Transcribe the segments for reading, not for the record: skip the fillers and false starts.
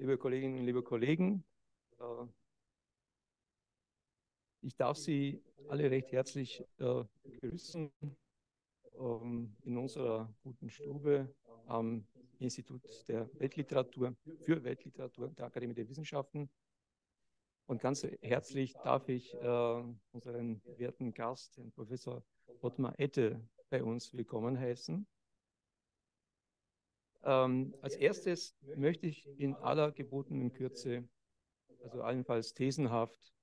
Liebe Kolleginnen, liebe Kollegen, ich darf Sie alle recht herzlich grüßen in unserer guten Stube am Institut für Weltliteratur der Akademie der Wissenschaften. Und ganz herzlich darf ich unseren werten Gast, den Professor Ottmar Ette, bei uns willkommen heißen. Als erstes möchte ich in aller gebotenen Kürze, also allenfalls thesenhaft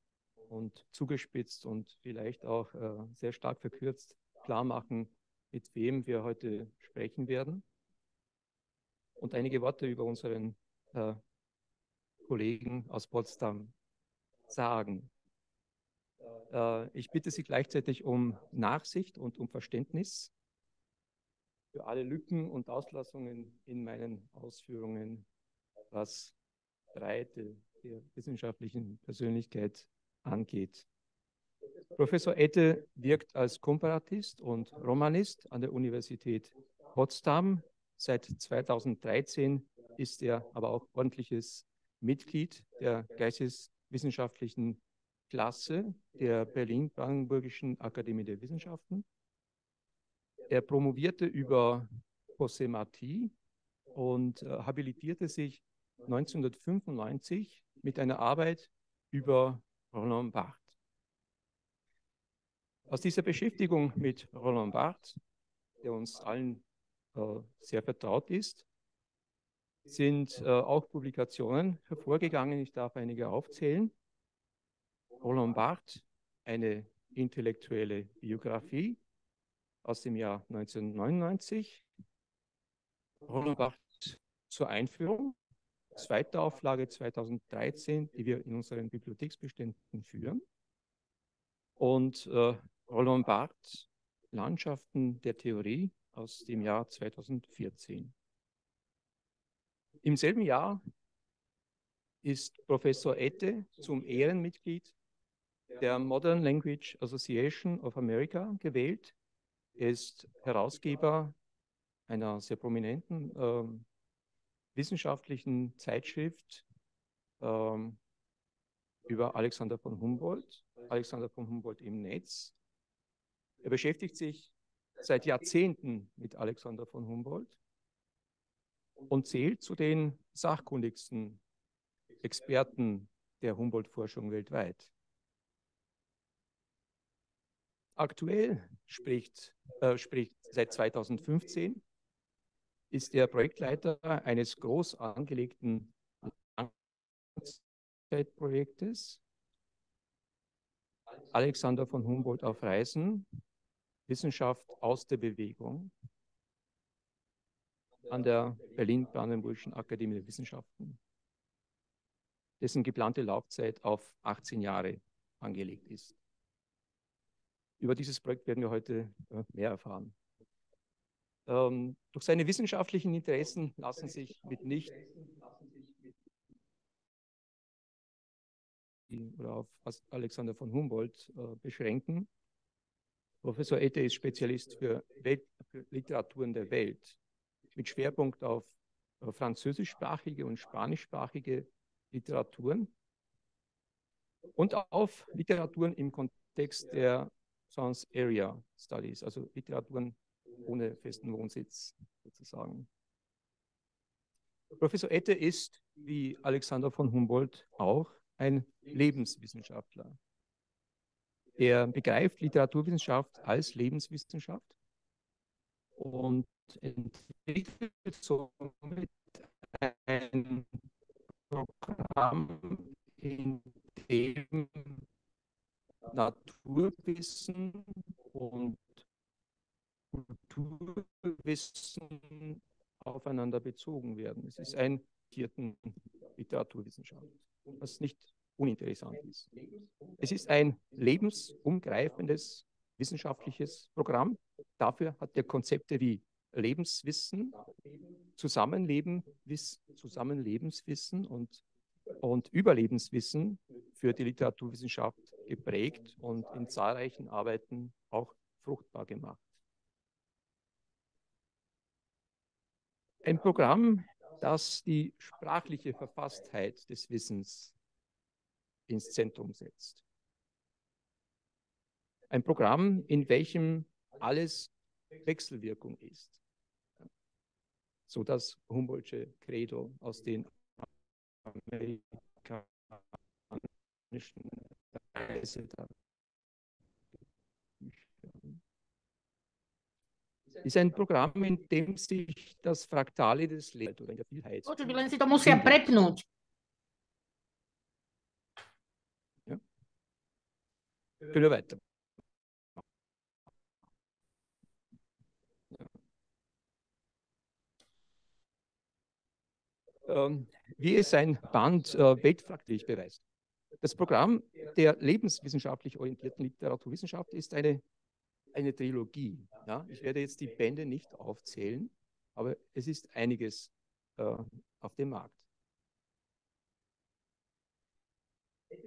und zugespitzt und vielleicht auch sehr stark verkürzt, klar machen, mit wem wir heute sprechen werden. Und einige Worte über unseren Kollegen aus Potsdam sagen. Ich bitte Sie gleichzeitig um Nachsicht und um Verständnis für alle Lücken und Auslassungen in meinen Ausführungen, was Breite der wissenschaftlichen Persönlichkeit angeht. Professor Ette wirkt als Komparatist und Romanist an der Universität Potsdam. Seit 2013 ist er aber auch ordentliches Mitglied der geisteswissenschaftlichen Klasse der Berlin-Brandenburgischen Akademie der Wissenschaften. Er promovierte über José Martí und habilitierte sich 1995 mit einer Arbeit über Roland Barthes. Aus dieser Beschäftigung mit Roland Barthes, der uns allen sehr vertraut ist, sind auch Publikationen hervorgegangen. Ich darf einige aufzählen. Roland Barthes, eine intellektuelle Biografie aus dem Jahr 1999. Roland Barthes zur Einführung, zweite Auflage 2013, die wir in unseren Bibliotheksbeständen führen. Und Roland Barthes, Landschaften der Theorie aus dem Jahr 2014. Im selben Jahr ist Professor Ette zum Ehrenmitglied der Modern Language Association of America gewählt. Er ist Herausgeber einer sehr prominenten wissenschaftlichen Zeitschrift über Alexander von Humboldt, Alexander von Humboldt im Netz. Er beschäftigt sich seit Jahrzehnten mit Alexander von Humboldt und zählt zu den sachkundigsten Experten der Humboldt-Forschung weltweit. Aktuell spricht seit 2015, ist er Projektleiter eines groß angelegten Langzeitprojektes Alexander von Humboldt auf Reisen, Wissenschaft aus der Bewegung an der Berlin-Brandenburgischen Akademie der Wissenschaften, dessen geplante Laufzeit auf 18 Jahre angelegt ist. Über dieses Projekt werden wir heute mehr erfahren. Durch seine wissenschaftlichen Interessen lassen sich mitnichten oder auf Alexander von Humboldt beschränken. Professor Ette ist Spezialist für Literaturen der Welt mit Schwerpunkt auf französischsprachige und spanischsprachige Literaturen und auf Literaturen im Kontext der Trans Area Studies, also Literaturen ohne festen Wohnsitz sozusagen. Professor Ette ist, wie Alexander von Humboldt, auch ein Lebenswissenschaftler. Er begreift Literaturwissenschaft als Lebenswissenschaft und entwickelt somit ein Programm, in dem Naturwissen und Kulturwissen aufeinander bezogen werden. Es ist ein vierten Literaturwissenschaft, was nicht uninteressant ist. Es ist ein lebensumgreifendes wissenschaftliches Programm. Dafür hat er Konzepte wie Lebenswissen, Zusammenlebenswissen und Überlebenswissen für die Literaturwissenschaft geprägt und in zahlreichen Arbeiten auch fruchtbar gemacht. Ein Programm, das die sprachliche Verfasstheit des Wissens ins Zentrum setzt. Ein Programm, in welchem alles Wechselwirkung ist, so das Humboldtsche Credo aus den amerikanischen Reisedagbüchern ist ein Programm, in dem sich das Fraktale des Lebens oder der Vielheit. Ja. Können wir weiter. Wie es sein Band weltfraktlich beweist. Das Programm der lebenswissenschaftlich orientierten Literaturwissenschaft ist eine Trilogie. Ja? Ich werde jetzt die Bände nicht aufzählen, aber es ist einiges auf dem Markt.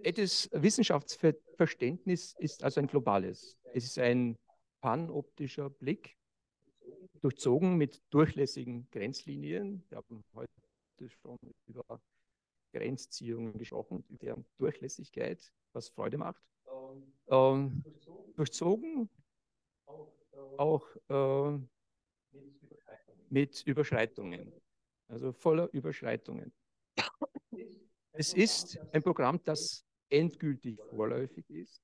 Ettes Wissenschaftsverständnis ist also ein globales. Es ist ein panoptischer Blick, durchzogen mit durchlässigen Grenzlinien. Wir haben heute schon über Grenzziehungen gesprochen, und über deren Durchlässigkeit, was Freude macht. Durchzogen auch mit Überschreitungen, also voller Überschreitungen. Es ist ein Programm, das endgültig vorläufig ist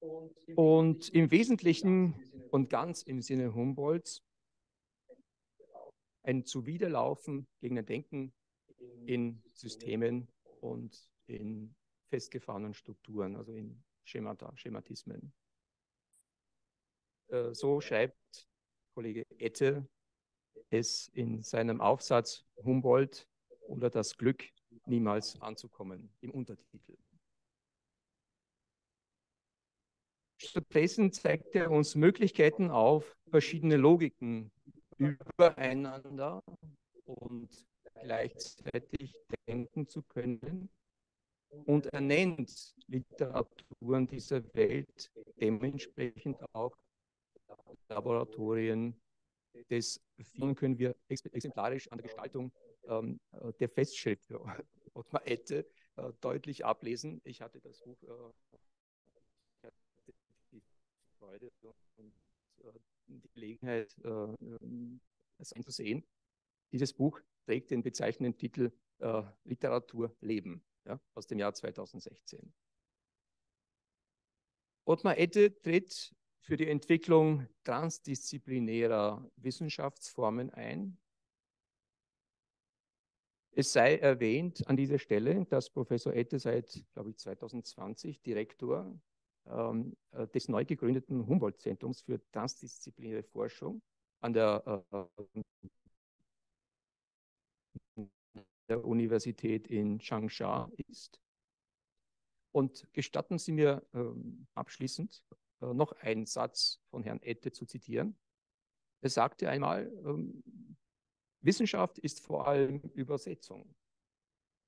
und im Wesentlichen und ganz im Sinne Humboldts ein Zuwiderlaufen gegen ein Denken in Systemen und in festgefahrenen Strukturen, also in Schemata, Schematismen. So schreibt Kollege Ette es in seinem Aufsatz Humboldt oder das Glück, niemals anzukommen, im Untertitel. Stattdessen zeigt er uns Möglichkeiten auf, verschiedene Logiken übereinander und gleichzeitig denken zu können und ernennt Literaturen dieser Welt dementsprechend auch Laboratorien. Deswegen können wir exemplarisch an der Gestaltung der Festschrift Ottmar Ette deutlich ablesen. Ich hatte das Buch, ich hatte die Freude und die Gelegenheit, das anzusehen. Dieses Buch trägt den bezeichnenden Titel Literatur Leben, ja, aus dem Jahr 2016. Ottmar Ette tritt für die Entwicklung transdisziplinärer Wissenschaftsformen ein. Es sei erwähnt an dieser Stelle, dass Professor Ette seit, glaube ich, 2020 Direktor des neu gegründeten Humboldt-Zentrums für transdisziplinäre Forschung an der Universität in Changsha ist. Und gestatten Sie mir abschließend noch einen Satz von Herrn Ette zu zitieren. Er sagte einmal, Wissenschaft ist vor allem Übersetzung.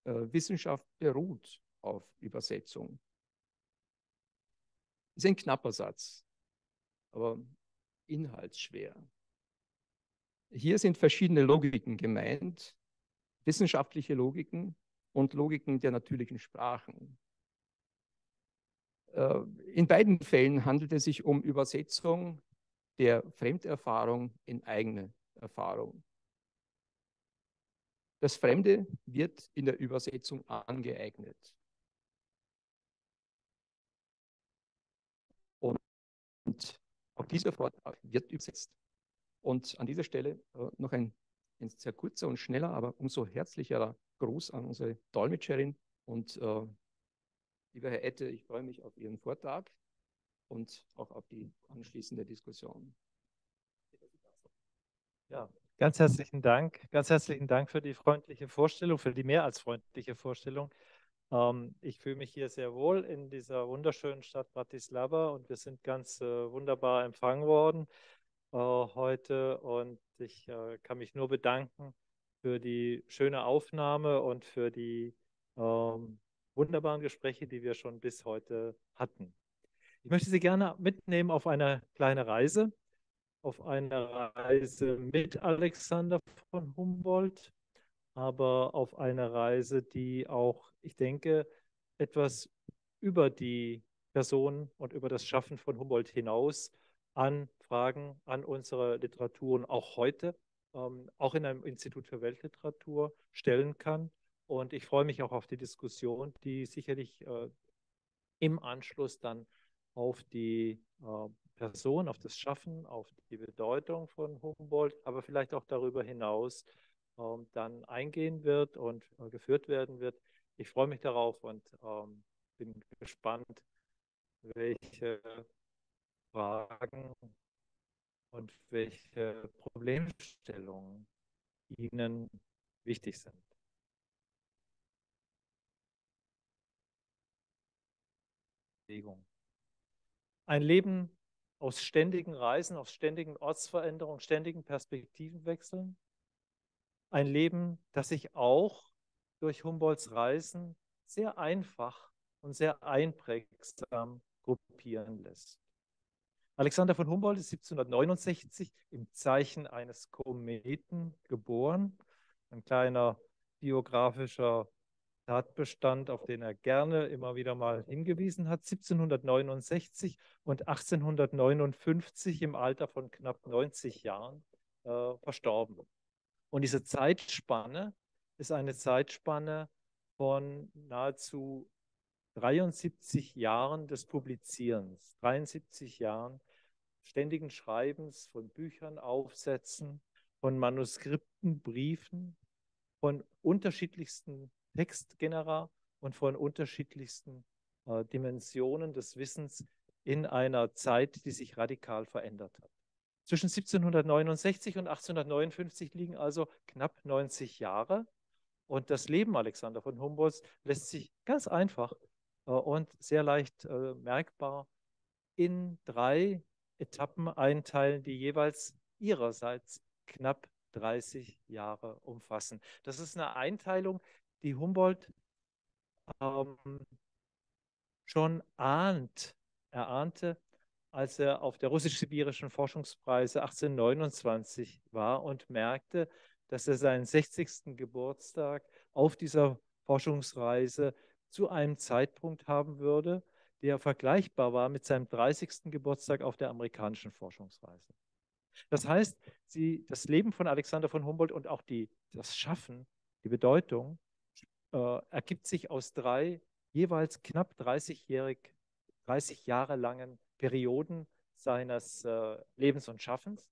Wissenschaft beruht auf Übersetzung. Ist ein knapper Satz, aber inhaltsschwer. Hier sind verschiedene Logiken gemeint, wissenschaftliche Logiken und Logiken der natürlichen Sprachen. In beiden Fällen handelt es sich um Übersetzung der Fremderfahrung in eigene Erfahrung. Das Fremde wird in der Übersetzung angeeignet. Und auch dieser Vortrag wird übersetzt. Und an dieser Stelle noch ein sehr kurzer und schneller, aber umso herzlicherer Gruß an unsere Dolmetscherin. Und lieber Herr Ette, ich freue mich auf Ihren Vortrag und auch auf die anschließende Diskussion. Ja, ganz herzlichen Dank für die freundliche Vorstellung, für die mehr als freundliche Vorstellung. Ich fühle mich hier sehr wohl in dieser wunderschönen Stadt Bratislava und wir sind ganz wunderbar empfangen worden heute und ich kann mich nur bedanken für die schöne Aufnahme und für die wunderbaren Gespräche, die wir schon bis heute hatten. Ich möchte Sie gerne mitnehmen auf eine kleine Reise auf einer Reise mit Alexander von Humboldt, aber auf einer Reise, die auch, ich denke, etwas über die Person und über das Schaffen von Humboldt hinaus an Fragen, an unsere Literaturen auch heute, auch in einem Institut für Weltliteratur stellen kann. Und ich freue mich auch auf die Diskussion, die sicherlich im Anschluss dann auf die Person, auf das Schaffen, auf die Bedeutung von Humboldt, aber vielleicht auch darüber hinaus dann eingehen wird und geführt werden wird. Ich freue mich darauf und bin gespannt, welche Fragen und welche Problemstellungen Ihnen wichtig sind. Ein Leben aus ständigen Reisen, aus ständigen Ortsveränderungen, ständigen Perspektivenwechseln. Ein Leben, das sich auch durch Humboldts Reisen sehr einfach und sehr einprägsam gruppieren lässt. Alexander von Humboldt ist 1769 im Zeichen eines Kometen geboren. Ein kleiner biografischer Tatbestand, auf den er gerne immer wieder mal hingewiesen hat. 1769 und 1859 im Alter von knapp 90 Jahren verstorben. Und diese Zeitspanne ist eine Zeitspanne von nahezu 73 Jahren des Publizierens, 73 Jahren ständigen Schreibens von Büchern, Aufsätzen, von Manuskripten, Briefen, von unterschiedlichsten Textgenera und von unterschiedlichsten Dimensionen des Wissens in einer Zeit, die sich radikal verändert hat. Zwischen 1769 und 1859 liegen also knapp 90 Jahre. Und das Leben Alexander von Humboldt lässt sich ganz einfach und sehr leicht merkbar in 3 Etappen einteilen, die jeweils ihrerseits knapp 30 Jahre umfassen. Das ist eine Einteilung, die Humboldt schon erahnte, als er auf der russisch-sibirischen Forschungsreise 1829 war und merkte, dass er seinen 60. Geburtstag auf dieser Forschungsreise zu einem Zeitpunkt haben würde, der vergleichbar war mit seinem 30. Geburtstag auf der amerikanischen Forschungsreise. Das heißt, das Leben von Alexander von Humboldt und auch das Schaffen, die Bedeutung, ergibt sich aus 3 jeweils knapp 30 Jahre langen Perioden seines Lebens und Schaffens.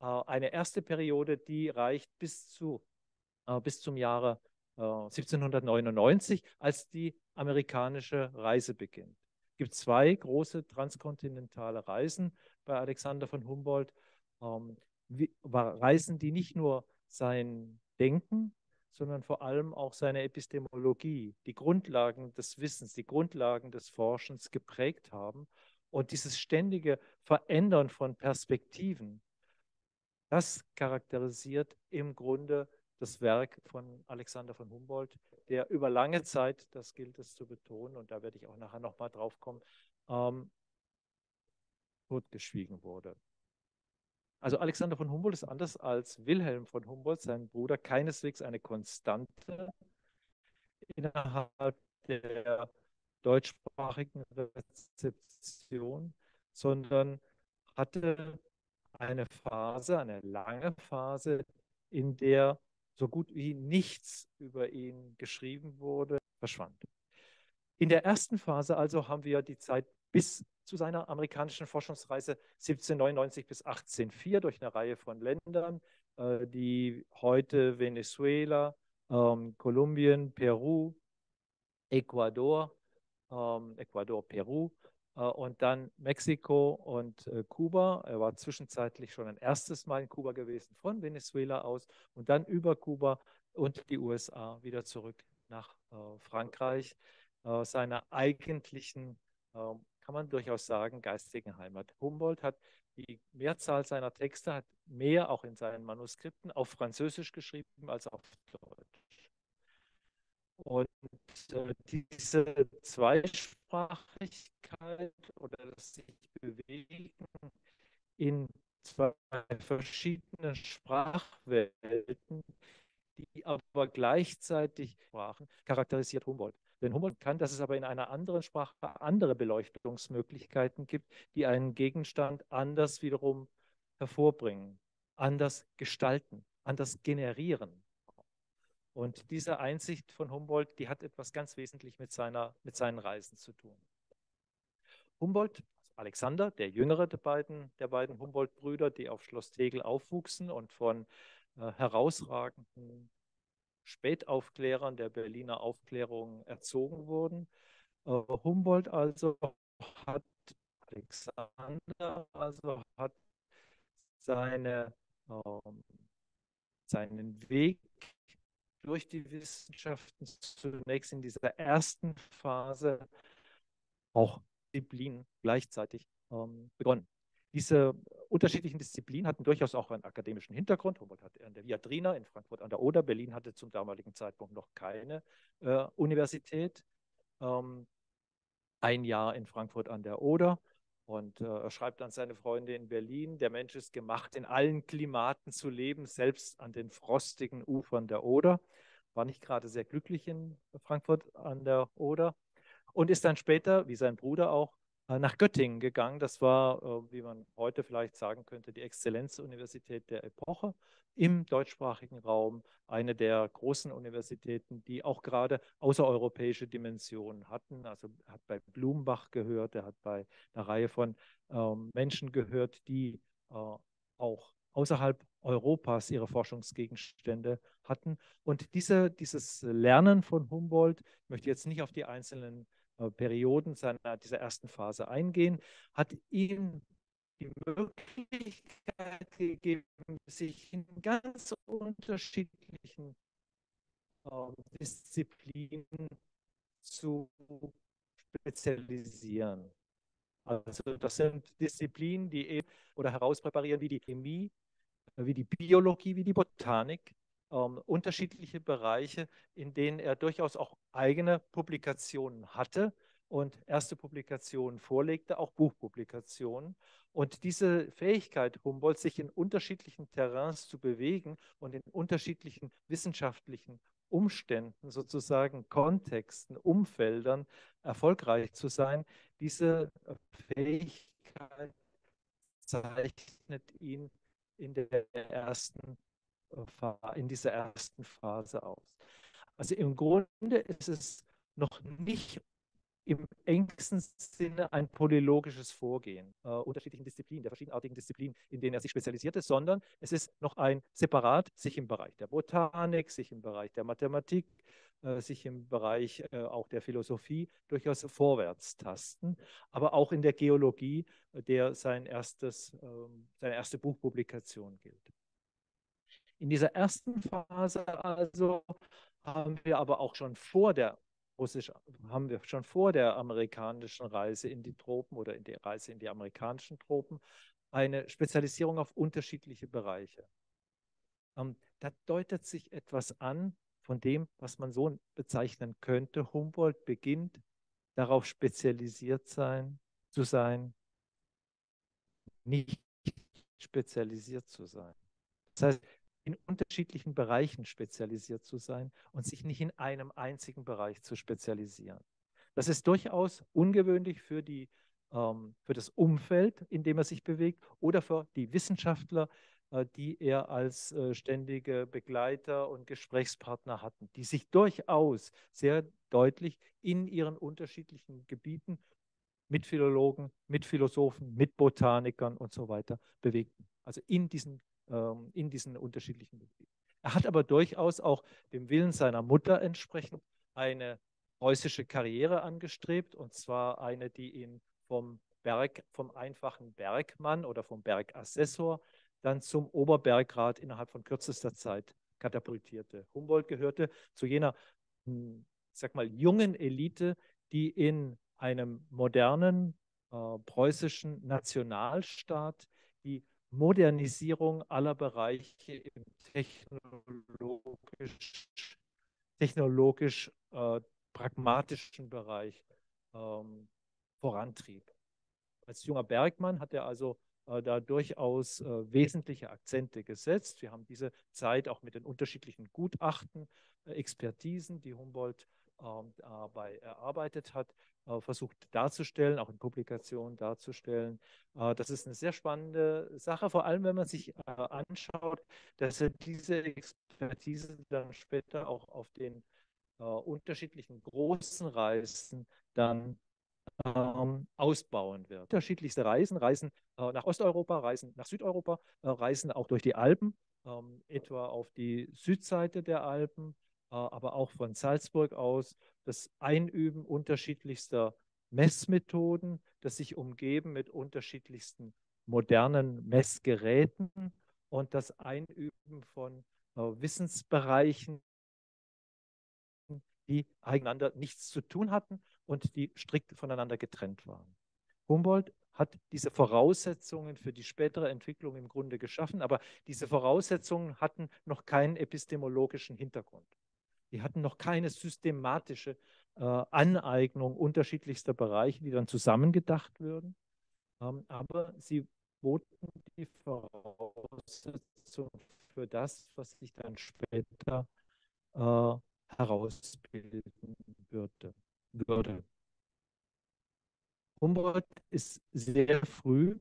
Eine erste Periode, die reicht bis zum Jahre 1799, als die amerikanische Reise beginnt. Es gibt 2 große transkontinentale Reisen bei Alexander von Humboldt. Reisen, die nicht nur sein Denken, sondern vor allem auch seine Epistemologie, die Grundlagen des Wissens, die Grundlagen des Forschens geprägt haben. Und dieses ständige Verändern von Perspektiven, das charakterisiert im Grunde das Werk von Alexander von Humboldt, der über lange Zeit, das gilt es zu betonen, und da werde ich auch nachher nochmal drauf kommen, totgeschwiegen wurde. Also Alexander von Humboldt ist anders als Wilhelm von Humboldt, sein Bruder, keineswegs eine Konstante innerhalb der deutschsprachigen Rezeption, sondern hatte eine Phase, eine lange Phase, in der so gut wie nichts über ihn geschrieben wurde, verschwand. In der ersten Phase also haben wir die Zeit bis zu seiner amerikanischen Forschungsreise 1799 bis 1804 durch eine Reihe von Ländern, die heute Venezuela, Kolumbien, Peru, Ecuador, Peru und dann Mexiko und Kuba. Er war zwischenzeitlich schon ein erstes Mal in Kuba gewesen, von Venezuela aus und dann über Kuba und die USA wieder zurück nach Frankreich, seiner eigentlichen, kann man durchaus sagen, geistigen Heimat. Humboldt hat die Mehrzahl seiner Texte, hat mehr auch in seinen Manuskripten auf Französisch geschrieben als auf Deutsch. Und diese Zweisprachigkeit oder das sich bewegen in zwei verschiedenen Sprachwelten, die aber gleichzeitig Sprachen charakterisiert Humboldt. Denn Humboldt kann, dass es aber in einer anderen Sprache andere Beleuchtungsmöglichkeiten gibt, die einen Gegenstand anders wiederum hervorbringen, anders gestalten, anders generieren. Und diese Einsicht von Humboldt, die hat etwas ganz wesentlich mit seinen Reisen zu tun. Humboldt, Alexander, der jüngere der beiden Humboldt-Brüder, die auf Schloss Tegel aufwuchsen und von herausragenden Spätaufklärern der Berliner Aufklärung erzogen wurden. Humboldt also hat, Alexander also hat seinen Weg durch die Wissenschaften zunächst in dieser ersten Phase auch Disziplinen gleichzeitig begonnen. Diese unterschiedlichen Disziplinen hatten durchaus auch einen akademischen Hintergrund. Humboldt hatte an der Viadrina in Frankfurt an der Oder, Berlin hatte zum damaligen Zeitpunkt noch keine Universität. Ein Jahr in Frankfurt an der Oder und er schreibt an seine Freunde in Berlin, der Mensch ist gemacht, in allen Klimaten zu leben, selbst an den frostigen Ufern der Oder. War nicht gerade sehr glücklich in Frankfurt an der Oder und ist dann später, wie sein Bruder auch, nach Göttingen gegangen. Das war, wie man heute vielleicht sagen könnte, die Exzellenzuniversität der Epoche im deutschsprachigen Raum, eine der großen Universitäten, die auch gerade außereuropäische Dimensionen hatten. Also er hat bei Blumenbach gehört, er hat bei einer Reihe von Menschen gehört, die auch außerhalb Europas ihre Forschungsgegenstände hatten. Und dieses Lernen von Humboldt, ich möchte jetzt nicht auf die einzelnen Perioden dieser ersten Phase eingehen, hat ihm die Möglichkeit gegeben, sich in ganz unterschiedlichen Disziplinen zu spezialisieren. Also das sind Disziplinen, die eben oder herauspräparieren, wie die Chemie, wie die Biologie, wie die Botanik, unterschiedliche Bereiche, in denen er durchaus auch eigene Publikationen hatte und erste Publikationen vorlegte, auch Buchpublikationen. Und diese Fähigkeit Humboldt, sich in unterschiedlichen Terrains zu bewegen und in unterschiedlichen wissenschaftlichen Umständen, sozusagen Kontexten, Umfeldern erfolgreich zu sein, diese Fähigkeit zeichnet ihn in dieser ersten Phase aus. Also im Grunde ist es noch nicht im engsten Sinne ein polylogisches Vorgehen der verschiedenartigen Disziplinen, in denen er sich spezialisierte, sondern es ist noch ein separat, sich im Bereich der Botanik, sich im Bereich der Mathematik, sich im Bereich auch der Philosophie durchaus vorwärts tasten, aber auch in der Geologie, der seine erste Buchpublikation gilt. In dieser ersten Phase also haben wir aber auch schon vor der amerikanischen Reise in die Tropen oder in der Reise in die amerikanischen Tropen eine Spezialisierung auf unterschiedliche Bereiche. Da deutet sich etwas an von dem, was man so bezeichnen könnte. Humboldt beginnt darauf spezialisiert zu sein, nicht spezialisiert zu sein. Das heißt, in unterschiedlichen Bereichen spezialisiert zu sein und sich nicht in einem einzigen Bereich zu spezialisieren. Das ist durchaus ungewöhnlich für das Umfeld, in dem er sich bewegt, oder für die Wissenschaftler, die er als ständige Begleiter und Gesprächspartner hatten, die sich durchaus sehr deutlich in ihren unterschiedlichen Gebieten mit Philologen, mit Philosophen, mit Botanikern und so weiter bewegten. Also in diesen unterschiedlichen Betrieben. Er hat aber durchaus auch dem Willen seiner Mutter entsprechend eine preußische Karriere angestrebt, und zwar eine, die ihn vom einfachen Bergmann oder vom Bergassessor dann zum Oberbergrat innerhalb von kürzester Zeit katapultierte. Humboldt gehörte zu jener, ich sag mal, jungen Elite, die in einem modernen preußischen Nationalstaat die Modernisierung aller Bereiche im technologisch pragmatischen Bereich vorantrieb. Als junger Bergmann hat er also da durchaus wesentliche Akzente gesetzt. Wir haben diese Zeit auch mit den unterschiedlichen Gutachten, Expertisen, die Humboldt dabei erarbeitet hat, versucht darzustellen, auch in Publikationen darzustellen. Das ist eine sehr spannende Sache, vor allem wenn man sich anschaut, dass er diese Expertise dann später auch auf den unterschiedlichen großen Reisen dann ausbauen wird. Unterschiedlichste Reisen, Reisen nach Osteuropa, Reisen nach Südeuropa, Reisen auch durch die Alpen, etwa auf die Südseite der Alpen, aber auch von Salzburg aus, das Einüben unterschiedlichster Messmethoden, das sich umgeben mit unterschiedlichsten modernen Messgeräten und das Einüben von Wissensbereichen, die einander nichts zu tun hatten und die strikt voneinander getrennt waren. Humboldt hat diese Voraussetzungen für die spätere Entwicklung im Grunde geschaffen, aber diese Voraussetzungen hatten noch keinen epistemologischen Hintergrund. Die hatten noch keine systematische Aneignung unterschiedlichster Bereiche, die dann zusammengedacht würden. Aber sie boten die Voraussetzung für das, was sich dann später herausbilden würde. Humboldt ist sehr früh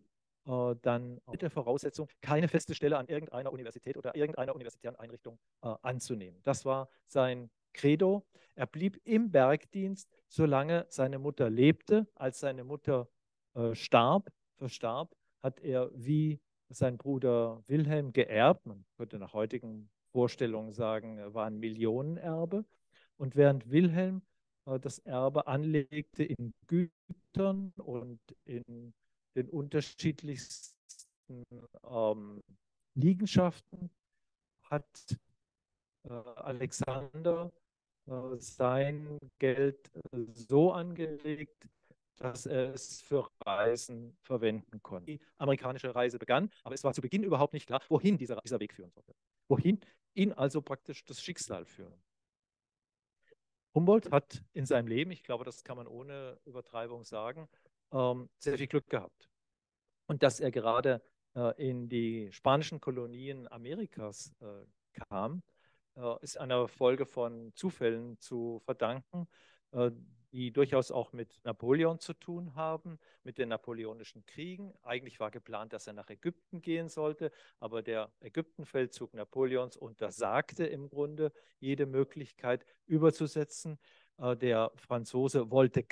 dann mit der Voraussetzung, keine feste Stelle an irgendeiner Universität oder irgendeiner universitären Einrichtung anzunehmen. Das war sein Credo. Er blieb im Bergdienst, solange seine Mutter lebte. Als seine Mutter verstarb, hat er wie sein Bruder Wilhelm geerbt. Man könnte nach heutigen Vorstellungen sagen, er war ein Millionenerbe. Und während Wilhelm das Erbe anlegte in Gütern und in den unterschiedlichsten Liegenschaften, hat Alexander sein Geld so angelegt, dass er es für Reisen verwenden konnte. Die amerikanische Reise begann, aber es war zu Beginn überhaupt nicht klar, wohin dieser Weg führen sollte. Wohin ihn also praktisch das Schicksal führen. Humboldt hat in seinem Leben, ich glaube, das kann man ohne Übertreibung sagen, sehr viel Glück gehabt. Und dass er gerade in die spanischen Kolonien Amerikas kam, ist einer Folge von Zufällen zu verdanken, die durchaus auch mit Napoleon zu tun haben, mit den napoleonischen Kriegen. Eigentlich war geplant, dass er nach Ägypten gehen sollte, aber der Ägyptenfeldzug Napoleons untersagte im Grunde jede Möglichkeit überzusetzen. Der Franzose wollte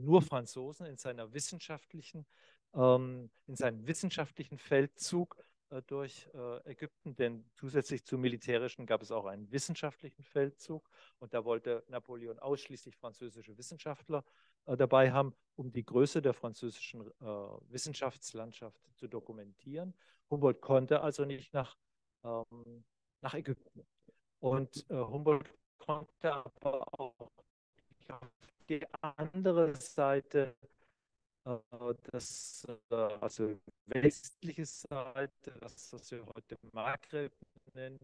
nur Franzosen in seiner wissenschaftlichen, in seinem wissenschaftlichen Feldzug durch Ägypten, denn zusätzlich zum militärischen gab es auch einen wissenschaftlichen Feldzug und da wollte Napoleon ausschließlich französische Wissenschaftler dabei haben, um die Größe der französischen Wissenschaftslandschaft zu dokumentieren. Humboldt konnte also nicht nach Ägypten und Humboldt konnte aber auch die andere Seite, also westliche Seite, das, was wir heute Maghreb nennen,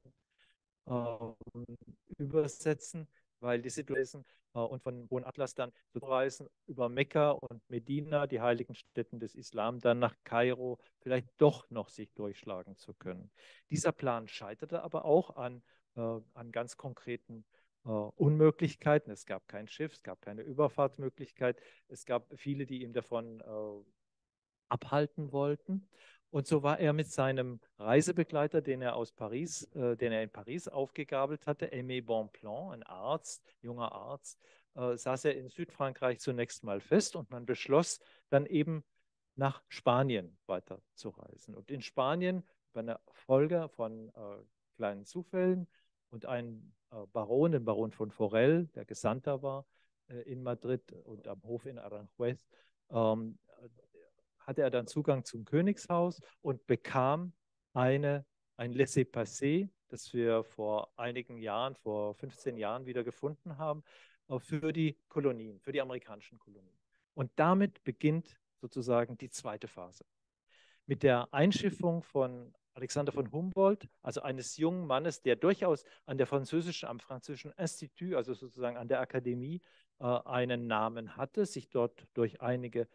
übersetzen, weil die Situation und von Hohen Atlas dann zu reisen über Mekka und Medina, die heiligen Städten des Islam, dann nach Kairo vielleicht doch noch sich durchschlagen zu können. Dieser Plan scheiterte aber auch an ganz konkreten Unmöglichkeiten. Es gab kein Schiff, es gab keine Überfahrtmöglichkeit, es gab viele, die ihm davon abhalten wollten. Und so war er mit seinem Reisebegleiter, den er in Paris aufgegabelt hatte, Aimé Bonpland, ein Arzt, junger Arzt, saß er in Südfrankreich zunächst mal fest und man beschloss, dann eben nach Spanien weiterzureisen. Und in Spanien, bei einer Folge von kleinen Zufällen und einem Baron, den Baron von Forell, der Gesandter war in Madrid und am Hof in Aranjuez, hatte er dann Zugang zum Königshaus und bekam ein Laissez-passer, das wir vor einigen Jahren, vor 15 Jahren wieder gefunden haben, für die Kolonien, für die amerikanischen Kolonien. Und damit beginnt sozusagen die zweite Phase. Mit der Einschiffung von Alexander von Humboldt, also eines jungen Mannes, der durchaus am französischen Institut, also sozusagen an der Akademie, einen Namen hatte, sich dort durch einige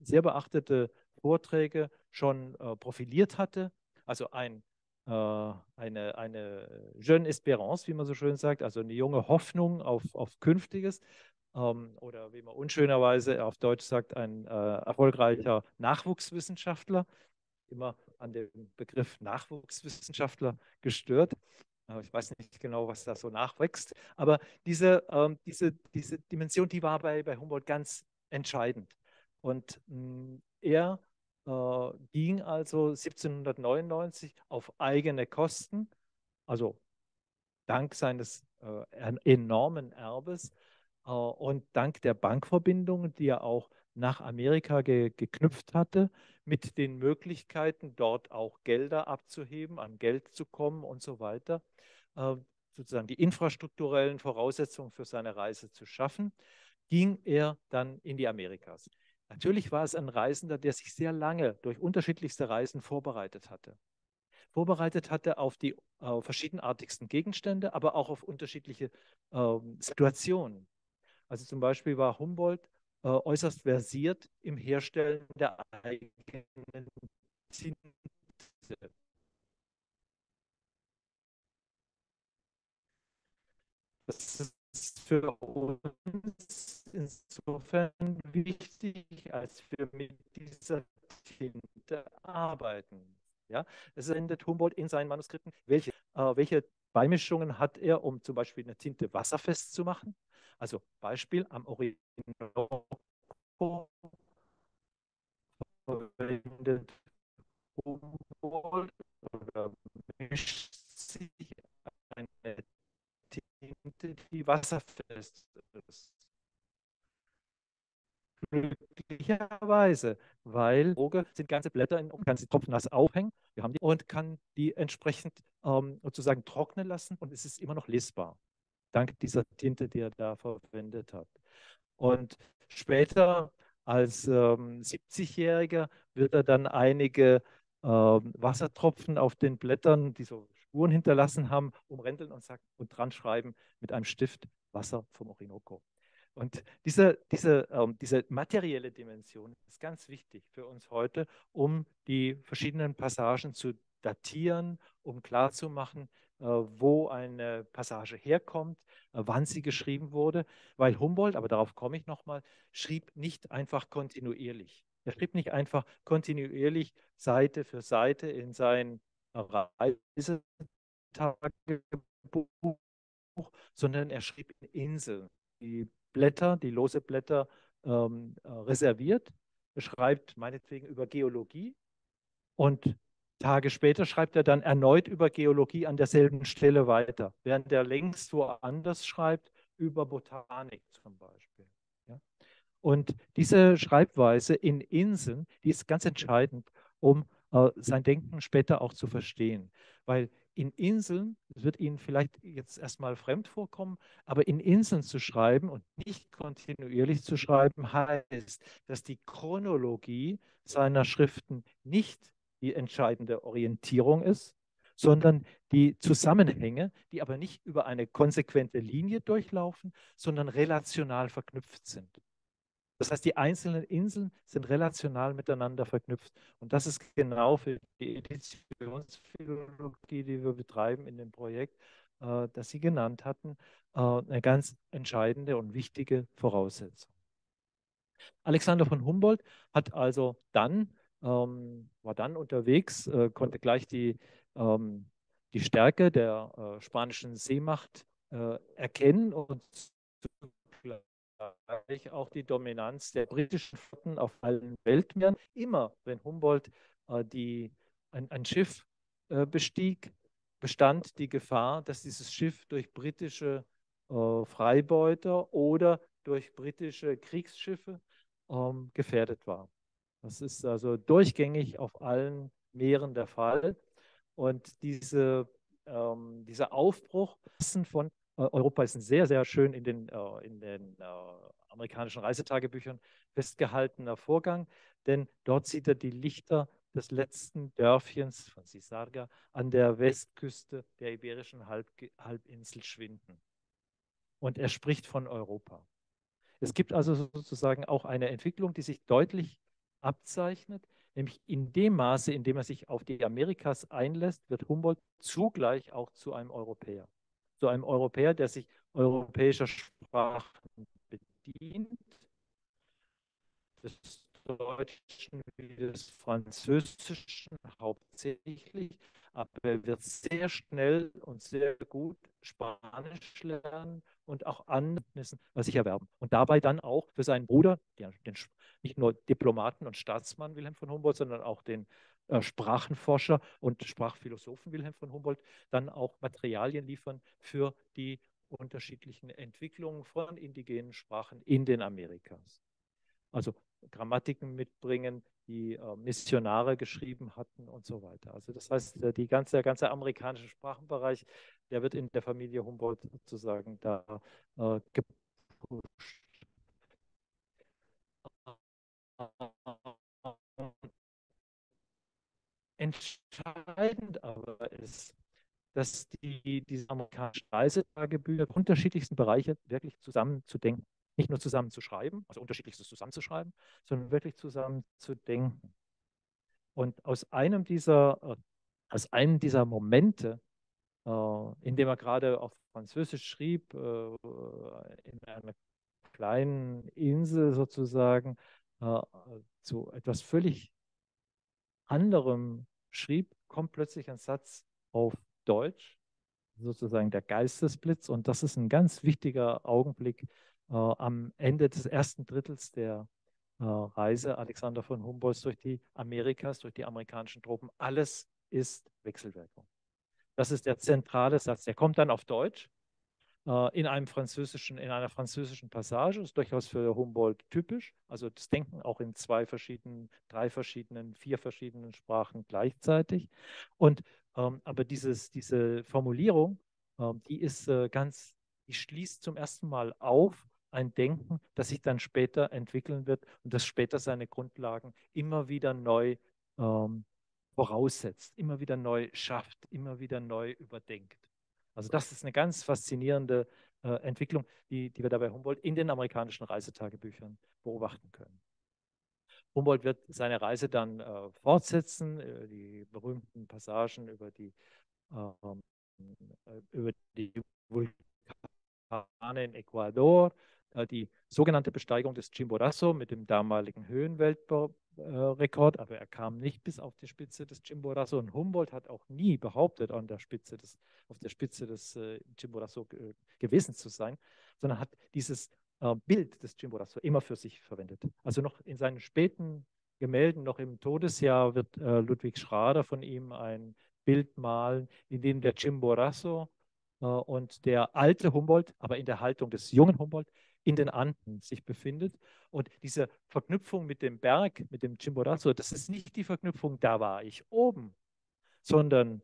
sehr beachtete Vorträge schon profiliert hatte. Also eine jeune Espérance, wie man so schön sagt, also eine junge Hoffnung auf Künftiges, oder wie man unschönerweise auf Deutsch sagt, ein erfolgreicher Nachwuchswissenschaftler, immer an dem Begriff Nachwuchswissenschaftler gestört. Ich weiß nicht genau, was da so nachwächst, aber diese Dimension, die war bei Humboldt ganz entscheidend. Und er ging also 1799 auf eigene Kosten, also dank seines enormen Erbes und dank der Bankverbindungen, die er auch nach Amerika geknüpft hatte, mit den Möglichkeiten, dort auch Gelder abzuheben, an Geld zu kommen und so weiter, sozusagen die infrastrukturellen Voraussetzungen für seine Reise zu schaffen, ging er dann in die Amerikas. Natürlich war es ein Reisender, der sich sehr lange durch unterschiedlichste Reisen vorbereitet hatte. Vorbereitet hatte auf die verschiedenartigsten Gegenstände, aber auch auf unterschiedliche Situationen. Also zum Beispiel war Humboldt äußerst versiert im Herstellen der eigenen Zinte. Das ist für uns insofern wichtig, als wir mit dieser Tinte arbeiten. Ja, es sendet Humboldt in seinen Manuskripten, welche Beimischungen hat er, um zum Beispiel eine Tinte wasserfest zu machen. Also Beispiel, am Orinoco verwendet Humboldt oder mischt sich eine Tinte, die wasserfest ist. Glücklicherweise, weil sind ganze Blätter und kann sie tropfnass aufhängen, wir haben die, und kann die entsprechend sozusagen trocknen lassen, und es ist immer noch lesbar. Dank dieser Tinte, die er da verwendet hat. Und später als 70-Jähriger wird er dann einige Wassertropfen auf den Blättern, die so Spuren hinterlassen haben, umrändeln und dran schreiben mit einem Stift Wasser vom Orinoco. Und diese materielle Dimension ist ganz wichtig für uns heute, um die verschiedenen Passagen zu datieren, um klarzumachen, wo eine Passage herkommt, wann sie geschrieben wurde, weil Humboldt, aber darauf komme ich nochmal, schrieb nicht einfach kontinuierlich. Er schrieb nicht einfach kontinuierlich Seite für Seite in sein Reisetagebuch, sondern er schrieb in Inseln, die Blätter, die lose Blätter reserviert. Er schreibt meinetwegen über Geologie, und Tage später schreibt er dann erneut über Geologie an derselben Stelle weiter, während er längst woanders schreibt, über Botanik zum Beispiel. Ja? Und diese Schreibweise in Inseln, die ist ganz entscheidend, um sein Denken später auch zu verstehen. Weil in Inseln, das wird Ihnen vielleicht jetzt erstmal fremd vorkommen, aber in Inseln zu schreiben und nicht kontinuierlich zu schreiben, heißt, dass die Chronologie seiner Schriften nicht die entscheidende Orientierung ist, sondern die Zusammenhänge, die aber nicht über eine konsequente Linie durchlaufen, sondern relational verknüpft sind. Das heißt, die einzelnen Inseln sind relational miteinander verknüpft. Und das ist genau für die Editionsphilologie, die wir betreiben in dem Projekt, das Sie genannt hatten, eine ganz entscheidende und wichtige Voraussetzung. Alexander von Humboldt hat also dann war dann unterwegs, konnte gleich die Stärke der spanischen Seemacht erkennen und zugleich auch die Dominanz der britischen Flotten auf allen Weltmeeren. Immer wenn Humboldt ein Schiff bestand die Gefahr, dass dieses Schiff durch britische Freibeuter oder durch britische Kriegsschiffe gefährdet war. Das ist also durchgängig auf allen Meeren der Fall. Und dieser Aufbruch von Europa ist sehr, sehr schön in den amerikanischen Reisetagebüchern festgehaltener Vorgang, denn dort sieht er die Lichter des letzten Dörfchens von Sisarga an der Westküste der iberischen Halbinsel schwinden. Und er spricht von Europa. Es gibt also sozusagen auch eine Entwicklung, die sich deutlich abzeichnet, nämlich in dem Maße, in dem er sich auf die Amerikas einlässt, wird Humboldt zugleich auch zu einem Europäer. Zu einem Europäer, der sich europäischer Sprachen bedient, des Deutschen wie des Französischen hauptsächlich, aber er wird sehr schnell und sehr gut Spanisch lernen und auch andere Kenntnisse sich erwerben. Und dabei dann auch für seinen Bruder, den nicht nur Diplomaten und Staatsmann Wilhelm von Humboldt, sondern auch den Sprachenforscher und Sprachphilosophen Wilhelm von Humboldt, dann auch Materialien liefern für die unterschiedlichen Entwicklungen von indigenen Sprachen in den Amerikas. Also Grammatiken mitbringen, die Missionare geschrieben hatten und so weiter. Also das heißt, der ganze amerikanische Sprachenbereich, der wird in der Familie Humboldt sozusagen da gepusht. Entscheidend aber ist, dass diese amerikanischen Reisetagebücher unterschiedlichsten Bereiche wirklich zusammenzudenken. Nicht nur zusammen zu schreiben, also unterschiedliches zusammenzuschreiben, sondern wirklich zusammen zu denken. Und aus einem dieser Momente, in dem er gerade auf Französisch schrieb, in einer kleinen Insel sozusagen, zu etwas völlig anderem schrieb, kommt plötzlich ein Satz auf Deutsch, sozusagen der Geistesblitz. Und das ist ein ganz wichtiger Augenblick, am Ende des ersten Drittels der Reise Alexander von Humboldt durch die Amerikas, durch die amerikanischen Tropen, alles ist Wechselwirkung. Das ist der zentrale Satz. Der kommt dann auf Deutsch in einer französischen Passage. Das ist durchaus für Humboldt typisch. Also das Denken auch in zwei verschiedenen, drei verschiedenen, vier verschiedenen Sprachen gleichzeitig. Und aber diese Formulierung, die ist ganz, die schließt zum ersten Mal auf ein Denken, das sich dann später entwickeln wird und das später seine Grundlagen immer wieder neu voraussetzt, immer wieder neu schafft, immer wieder neu überdenkt. Also das ist eine ganz faszinierende Entwicklung, die wir dabei Humboldt in den amerikanischen Reisetagebüchern beobachten können. Humboldt wird seine Reise dann fortsetzen, die berühmten Passagen über die in Ecuador, die sogenannte Besteigung des Chimborazo mit dem damaligen Höhenweltrekord, aber er kam nicht bis auf die Spitze des Chimborazo und Humboldt hat auch nie behauptet, auf der Spitze des Chimborazo gewesen zu sein, sondern hat dieses Bild des Chimborazo immer für sich verwendet. Also noch in seinen späten Gemälden, noch im Todesjahr, wird Ludwig Schrader von ihm ein Bild malen, in dem der Chimborazo und der alte Humboldt, aber in der Haltung des jungen Humboldt, in den Anden sich befindet. Und diese Verknüpfung mit dem Berg, mit dem Chimborazo, das ist nicht die Verknüpfung, da war ich oben, sondern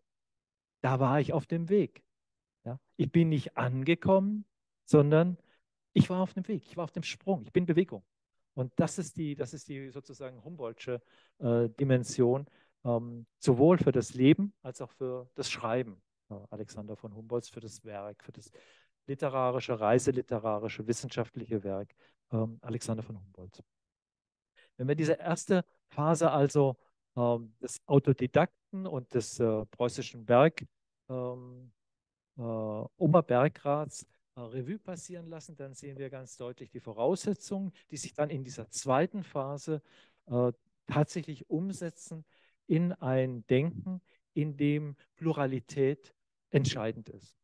da war ich auf dem Weg. Ja? Ich bin nicht angekommen, sondern ich war auf dem Weg, ich war auf dem Sprung, ich bin in Bewegung. Und das ist die sozusagen Humboldtsche Dimension, sowohl für das Leben als auch für das Schreiben. Alexander von Humboldt für das Werk, für das literarische, reiseliterarische, wissenschaftliche Werk Alexander von Humboldt. Wenn wir diese erste Phase also des Autodidakten und des preußischen Oberbergrats Revue passieren lassen, dann sehen wir ganz deutlich die Voraussetzungen, die sich dann in dieser zweiten Phase tatsächlich umsetzen in ein Denken, in dem Pluralität entscheidend ist.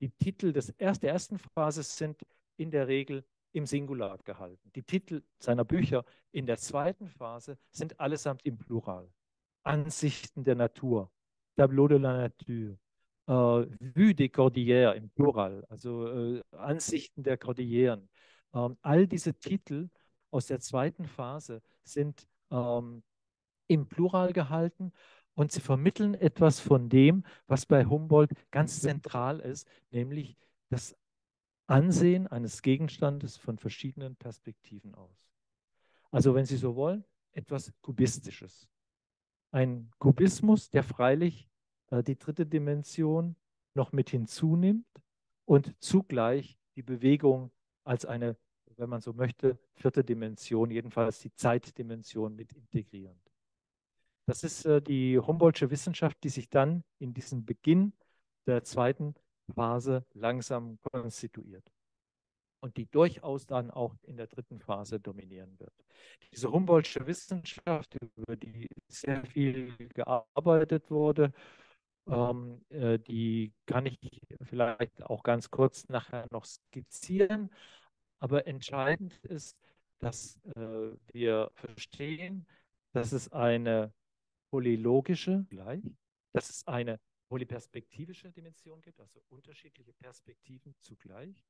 Die Titel der ersten Phase sind in der Regel im Singular gehalten. Die Titel seiner Bücher in der zweiten Phase sind allesamt im Plural. Ansichten der Natur, Tableau de la Nature, Vue des Cordillères im Plural, also Ansichten der Cordilleren. All diese Titel aus der zweiten Phase sind im Plural gehalten. Und sie vermitteln etwas von dem, was bei Humboldt ganz zentral ist, nämlich das Ansehen eines Gegenstandes von verschiedenen Perspektiven aus. Also wenn Sie so wollen, etwas Kubistisches. Ein Kubismus, der freilich die dritte Dimension noch mit hinzunimmt und zugleich die Bewegung als eine wenn man so möchte, vierte Dimension, jedenfalls die Zeitdimension mit integrierend. Das ist die Humboldtsche Wissenschaft, die sich dann in diesem Beginn der zweiten Phase langsam konstituiert und die durchaus dann auch in der dritten Phase dominieren wird. Diese Humboldtsche Wissenschaft, über die sehr viel gearbeitet wurde, die kann ich vielleicht auch ganz kurz nachher noch skizzieren. Aber entscheidend ist, dass wir verstehen, dass es eine polylogische, dass es eine polyperspektivische Dimension gibt, also unterschiedliche Perspektiven zugleich.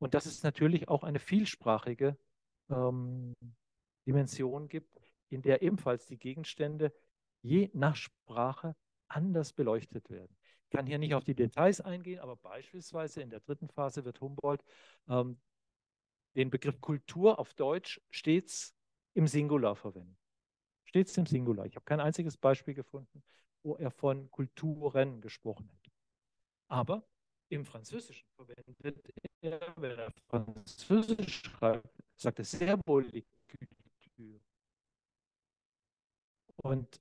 Und dass es natürlich auch eine vielsprachige Dimension gibt, in der ebenfalls die Gegenstände je nach Sprache anders beleuchtet werden. Ich kann hier nicht auf die Details eingehen, aber beispielsweise in der dritten Phase wird Humboldt den Begriff Kultur auf Deutsch stets im Singular verwenden. Stets im Singular. Ich habe kein einziges Beispiel gefunden, wo er von Kulturen gesprochen hat. Aber im Französischen verwendet er, wenn er Französisch schreibt, sagt er Serbo les cultures. Und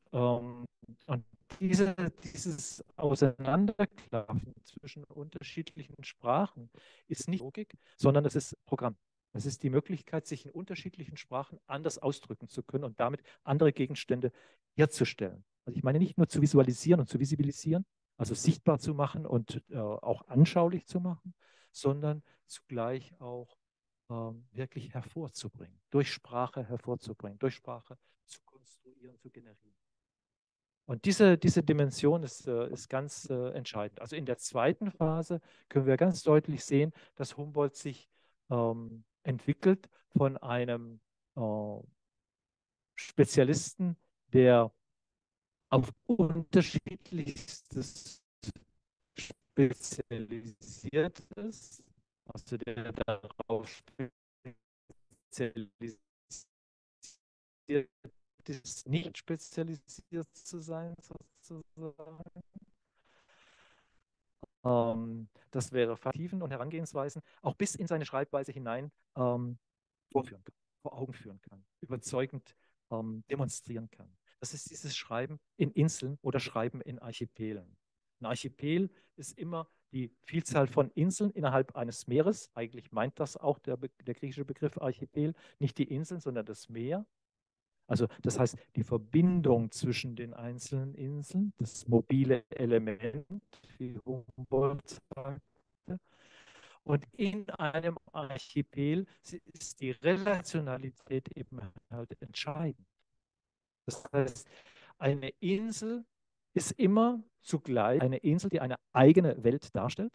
dieses Auseinanderklaffen zwischen unterschiedlichen Sprachen ist nicht Logik, sondern es ist Programm. Es ist die Möglichkeit, sich in unterschiedlichen Sprachen anders ausdrücken zu können und damit andere Gegenstände herzustellen. Also ich meine nicht nur zu visualisieren und zu visibilisieren, also sichtbar zu machen und auch anschaulich zu machen, sondern zugleich auch wirklich hervorzubringen, durch Sprache hervorzubringen, durch Sprache zu konstruieren, zu generieren. Und diese Dimension ist ganz entscheidend. Also in der zweiten Phase können wir ganz deutlich sehen, dass Humboldt sich entwickelt von einem Spezialisten, der auf unterschiedlichstes spezialisiert ist, also der darauf spezialisiert ist, nicht spezialisiert zu sein, sozusagen. Das wäre Vertiefen und Herangehensweisen, auch bis in seine Schreibweise hinein vorführen kann, vor Augen führen kann, überzeugend demonstrieren kann. Das ist dieses Schreiben in Inseln oder Schreiben in Archipelen. Ein Archipel ist immer die Vielzahl von Inseln innerhalb eines Meeres. Eigentlich meint das auch der griechische Begriff Archipel, nicht die Inseln, sondern das Meer. Also das heißt, die Verbindung zwischen den einzelnen Inseln, das mobile Element, wie Humboldt sagte. Und in einem Archipel ist die Relationalität eben halt entscheidend. Das heißt, eine Insel ist immer zugleich eine Insel, die eine eigene Welt darstellt,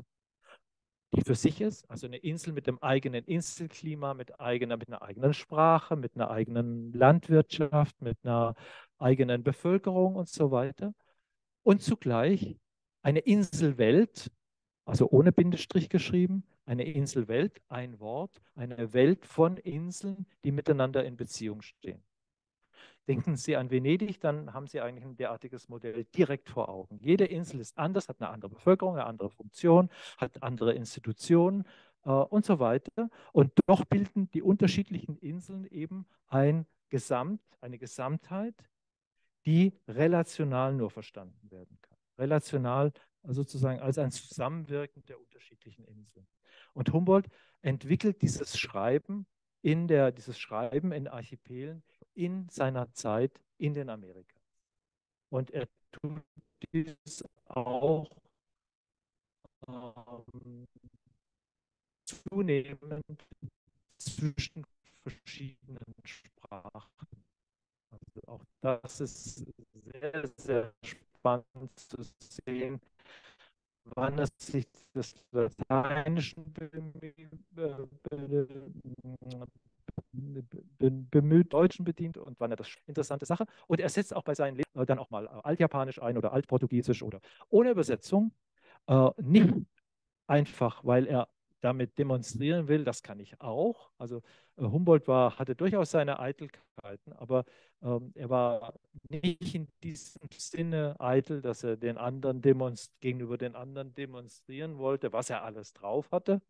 die für sich ist, also eine Insel mit dem eigenen Inselklima, mit einer eigenen Sprache, mit einer eigenen Landwirtschaft, mit einer eigenen Bevölkerung und so weiter. Und zugleich eine Inselwelt, also ohne Bindestrich geschrieben, eine Inselwelt, ein Wort, eine Welt von Inseln, die miteinander in Beziehung stehen. Denken Sie an Venedig, dann haben Sie eigentlich ein derartiges Modell direkt vor Augen. Jede Insel ist anders, hat eine andere Bevölkerung, eine andere Funktion, hat andere Institutionen und so weiter. Und doch bilden die unterschiedlichen Inseln eben eine Gesamtheit, die relational nur verstanden werden kann. Relational sozusagen als ein Zusammenwirken der unterschiedlichen Inseln. Und Humboldt entwickelt dieses Schreiben in Archipelen in seiner Zeit in den Amerika. Und er tut dies auch zunehmend zwischen verschiedenen Sprachen. Also auch das ist sehr, sehr spannend zu sehen, wann es sich des Lateinischen bemüht, Deutschen bedient und wann er das interessante Sache. Und er setzt auch bei seinen Lesern dann auch mal Altjapanisch ein oder Altportugiesisch oder ohne Übersetzung. Nicht einfach, weil er damit demonstrieren will, das kann ich auch. Also Humboldt hatte durchaus seine Eitelkeiten, aber er war nicht in diesem Sinne eitel, dass er gegenüber den anderen demonstrieren wollte, was er alles drauf hatte,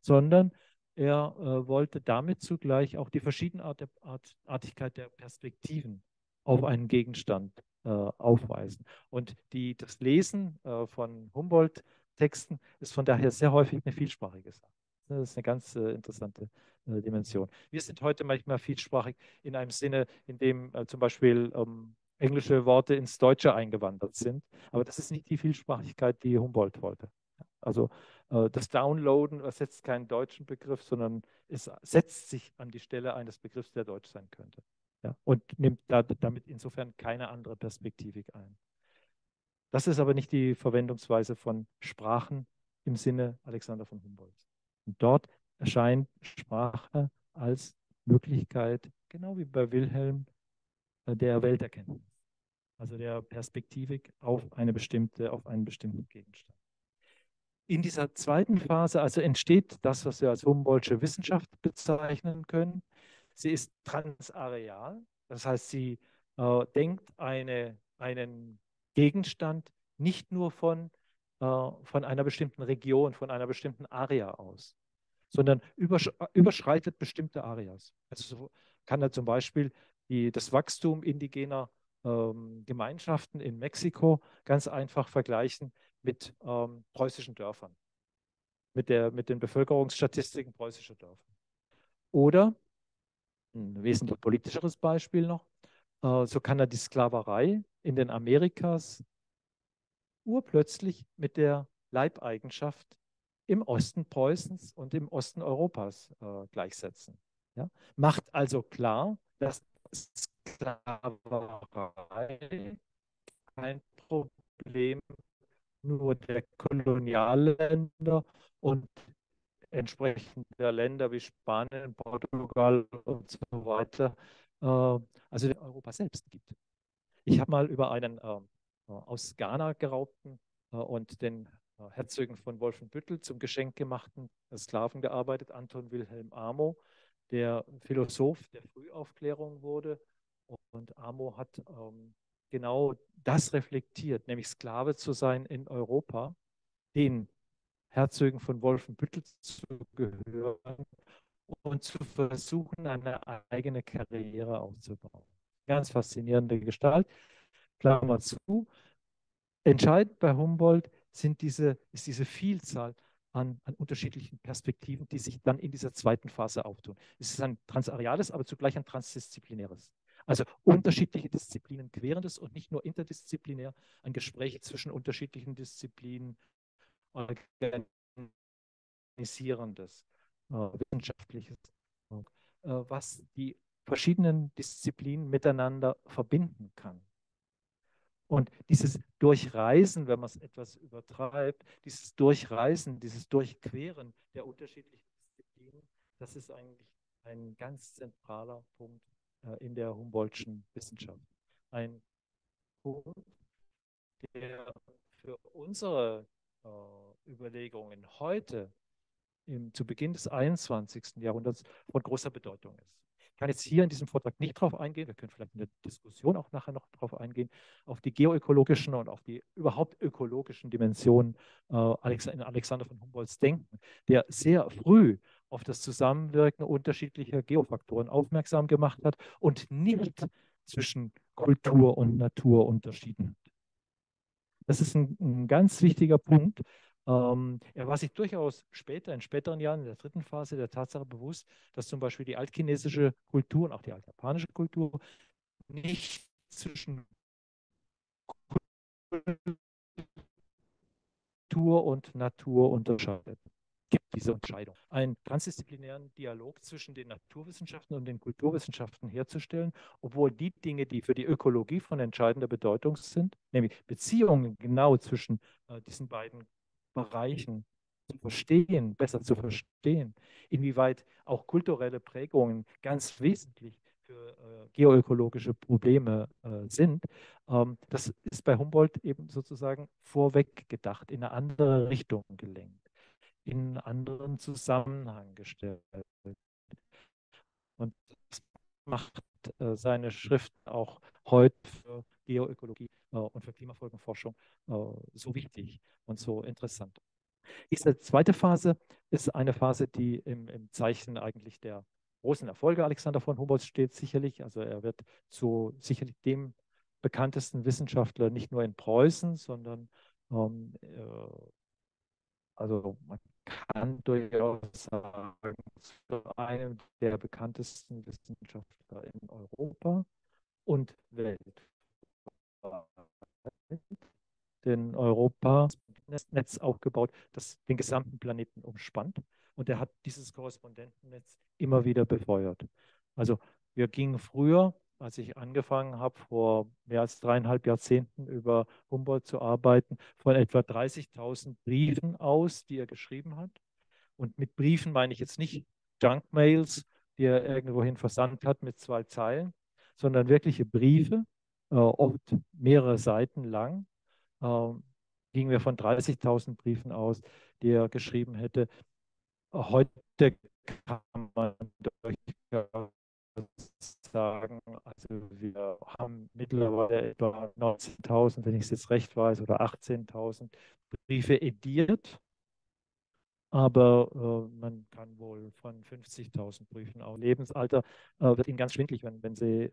sondern Er wollte damit zugleich auch die Verschiedenartigkeit der Perspektiven auf einen Gegenstand aufweisen. Und das Lesen von Humboldt-Texten ist von daher sehr häufig eine vielsprachige Sache. Das ist eine ganz interessante Dimension. Wir sind heute manchmal vielsprachig in einem Sinne, in dem zum Beispiel englische Worte ins Deutsche eingewandert sind. Aber das ist nicht die Vielsprachigkeit, die Humboldt wollte. Also das Downloaden ersetzt keinen deutschen Begriff, sondern es setzt sich an die Stelle eines Begriffs, der deutsch sein könnte. Ja, und nimmt damit insofern keine andere Perspektivik ein. Das ist aber nicht die Verwendungsweise von Sprachen im Sinne Alexander von Humboldt. Und dort erscheint Sprache als Möglichkeit, genau wie bei Wilhelm, der Welterkenntnis, also der Perspektivik auf einen bestimmten Gegenstand. In dieser zweiten Phase also entsteht das, was wir als Humboldtsche Wissenschaft bezeichnen können. Sie ist transareal, das heißt, sie denkt einen Gegenstand nicht nur von einer bestimmten Region, von einer bestimmten Area aus, sondern überschreitet bestimmte Areas. Also so kann er zum Beispiel das Wachstum indigener Gemeinschaften in Mexiko ganz einfach vergleichen mit preußischen Dörfern, mit den Bevölkerungsstatistiken preußischer Dörfer. Oder ein wesentlich politischeres Beispiel noch, so kann er die Sklaverei in den Amerikas urplötzlich mit der Leibeigenschaft im Osten Preußens und im Osten Europas gleichsetzen. Ja? Macht also klar, dass Sklaverei kein Problem nur der Kolonialländer und entsprechender Länder wie Spanien, Portugal und so weiter, also in Europa selbst gibt. Ich habe mal über einen aus Ghana geraubten und den Herzögen von Wolfenbüttel zum Geschenk gemachten Sklaven gearbeitet, Anton Wilhelm Amo, der Philosoph der Frühaufklärung wurde. Und Amo hat genau das reflektiert, nämlich Sklave zu sein in Europa, den Herzögen von Wolfenbüttel zu gehören und zu versuchen, eine eigene Karriere aufzubauen. Ganz faszinierende Gestalt. Klammer zu. Entscheidend bei Humboldt ist diese Vielzahl an unterschiedlichen Perspektiven, die sich dann in dieser zweiten Phase auftun. Es ist ein transareales, aber zugleich ein transdisziplinäres. Also unterschiedliche Disziplinen querendes und nicht nur interdisziplinär, ein Gespräch zwischen unterschiedlichen Disziplinen organisierendes, wissenschaftliches, was die verschiedenen Disziplinen miteinander verbinden kann. Und dieses Durchreisen, wenn man es etwas übertreibt, dieses Durchreisen, dieses Durchqueren der unterschiedlichen Disziplinen, das ist eigentlich ein ganz zentraler Punkt in der Humboldtschen Wissenschaft. Ein Punkt, der für unsere Überlegungen heute, zu Beginn des 21. Jahrhunderts, von großer Bedeutung ist. Ich kann jetzt hier in diesem Vortrag nicht drauf eingehen, wir können vielleicht in der Diskussion auch nachher noch drauf eingehen, auf die geoökologischen und auf die überhaupt ökologischen Dimensionen Alexander von Humboldts Denken, der sehr früh auf das Zusammenwirken unterschiedlicher Geofaktoren aufmerksam gemacht hat und nicht zwischen Kultur und Natur unterschieden hat. Das ist ein ganz wichtiger Punkt. Er war sich durchaus später, in späteren Jahren, in der dritten Phase, der Tatsache bewusst, dass zum Beispiel die altchinesische Kultur und auch die altjapanische Kultur nicht zwischen Kultur und Natur unterscheidet. Gibt diese Unterscheidung. Einen transdisziplinären Dialog zwischen den Naturwissenschaften und den Kulturwissenschaften herzustellen, obwohl die Dinge, die für die Ökologie von entscheidender Bedeutung sind, nämlich Beziehungen genau zwischen diesen beiden Bereichen zu verstehen, besser zu verstehen, inwieweit auch kulturelle Prägungen ganz wesentlich für geoökologische Probleme sind, das ist bei Humboldt eben sozusagen vorweg gedacht, in eine andere Richtung gelenkt, in einen anderen Zusammenhang gestellt. Und das macht seine Schrift auch heute für Geoökologie und für Klimafolgenforschung so wichtig und so interessant. Diese zweite Phase ist eine Phase, die im Zeichen eigentlich der großen Erfolge Alexander von Humboldt steht, sicherlich. Also er wird zu sicherlich dem bekanntesten Wissenschaftler nicht nur in Preußen, sondern also man kann durchaus sagen, zu einem der bekanntesten Wissenschaftler in Europa und weltweit. In Europa das Netz aufgebaut, das den gesamten Planeten umspannt. Und er hat dieses Korrespondentennetz immer wieder befeuert. Also wir gingen früher, als ich angefangen habe, vor mehr als 3,5 Jahrzehnten über Humboldt zu arbeiten, von etwa 30.000 Briefen aus, die er geschrieben hat. Und mit Briefen meine ich jetzt nicht Junk-Mails, die er irgendwohin versandt hat mit 2 Zeilen, sondern wirkliche Briefe, oft mehrere Seiten lang. Gingen wir von 30.000 Briefen aus, die er geschrieben hätte. Heute kann man durchaus sagen, also wir haben mittlerweile etwa 19.000, wenn ich es jetzt recht weiß, oder 18.000 Briefe ediert, aber man kann wohl von 50.000 Briefen auch. Lebensalter wird Ihnen ganz schwindelig, wenn Sie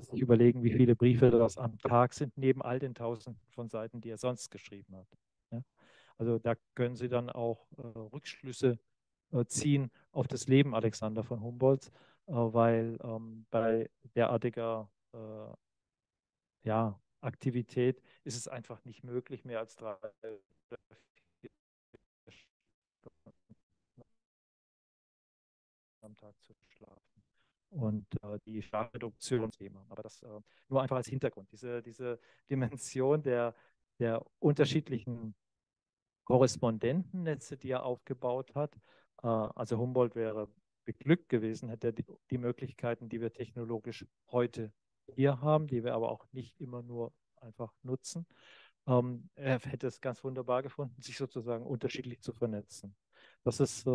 sich überlegen, wie viele Briefe das am Tag sind, neben all den Tausenden von Seiten, die er sonst geschrieben hat. Ja? Also da können Sie dann auch Rückschlüsse ziehen auf das Leben Alexander von Humboldts, weil bei derartiger ja, Aktivität ist es einfach nicht möglich, mehr als 3 am Tag zu schlafen. Und die Schlafreduktionsthema. Aber das nur einfach als Hintergrund. Diese Dimension der unterschiedlichen Korrespondentennetze, die er aufgebaut hat. Also Humboldt wäre beglückt gewesen, hätte er die Möglichkeiten, die wir technologisch heute hier haben, die wir aber auch nicht immer nur einfach nutzen. Er hätte es ganz wunderbar gefunden, sich sozusagen unterschiedlich zu vernetzen. Das ist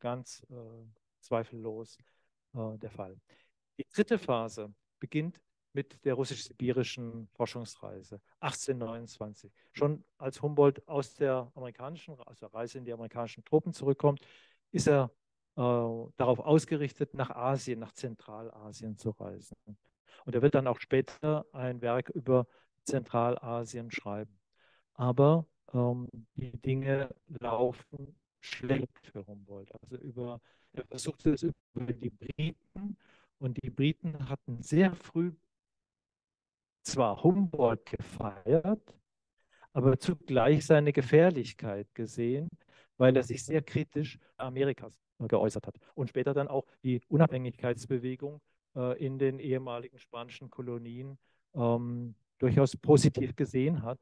ganz zweifellos der Fall. Die dritte Phase beginnt mit der russisch-sibirischen Forschungsreise 1829. Schon als Humboldt aus der amerikanischen, aus der Reise in die amerikanischen Truppen zurückkommt, ist er darauf ausgerichtet, nach Asien, nach Zentralasien zu reisen. Und er wird dann auch später ein Werk über Zentralasien schreiben. Aber die Dinge laufen schlecht für Humboldt. Also er versuchte es über die Briten, und die Briten hatten sehr früh zwar Humboldt gefeiert, aber zugleich seine Gefährlichkeit gesehen, weil er sich sehr kritisch Amerikas geäußert hat und später dann auch die Unabhängigkeitsbewegung in den ehemaligen spanischen Kolonien durchaus positiv gesehen hat.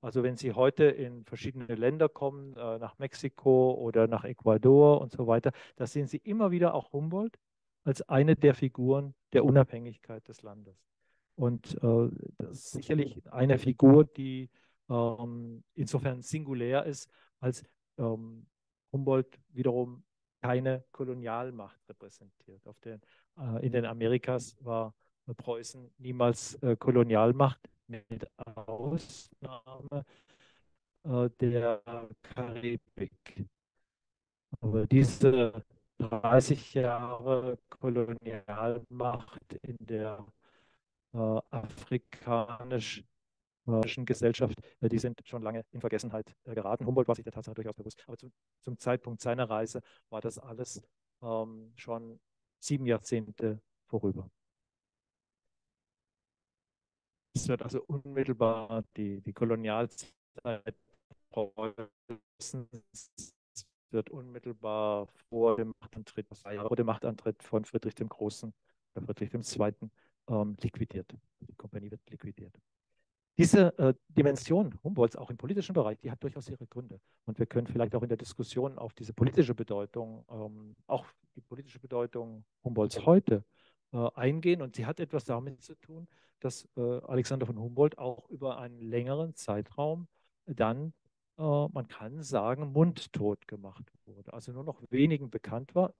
Also wenn Sie heute in verschiedene Länder kommen, nach Mexiko oder nach Ecuador und so weiter, da sehen Sie immer wieder auch Humboldt als eine der Figuren der Unabhängigkeit des Landes. Und das ist sicherlich eine Figur, die insofern singulär ist, als Humboldt wiederum keine Kolonialmacht repräsentiert. In den Amerikas war Preußen niemals Kolonialmacht, mit Ausnahme der Karibik. Aber diese 30 Jahre Kolonialmacht in der afrikanischen Gesellschaft, die sind schon lange in Vergessenheit geraten. Humboldt war sich der Tatsache durchaus bewusst. Aber zum Zeitpunkt seiner Reise war das alles schon 7 Jahrzehnte vorüber. Es wird also unmittelbar die Kolonialzeit Preußens wird unmittelbar vor dem Machtantritt, 2 Jahre vor dem Machtantritt von Friedrich dem Großen oder Friedrich dem Zweiten liquidiert. Die Kompanie wird liquidiert. Diese Dimension Humboldts auch im politischen Bereich, die hat durchaus ihre Gründe. Und wir können vielleicht auch in der Diskussion auf diese politische Bedeutung, auch die politische Bedeutung Humboldts heute eingehen. Und sie hat etwas damit zu tun, dass Alexander von Humboldt auch über einen längeren Zeitraum dann, man kann sagen, mundtot gemacht wurde. Also nur noch wenigen bekannt war,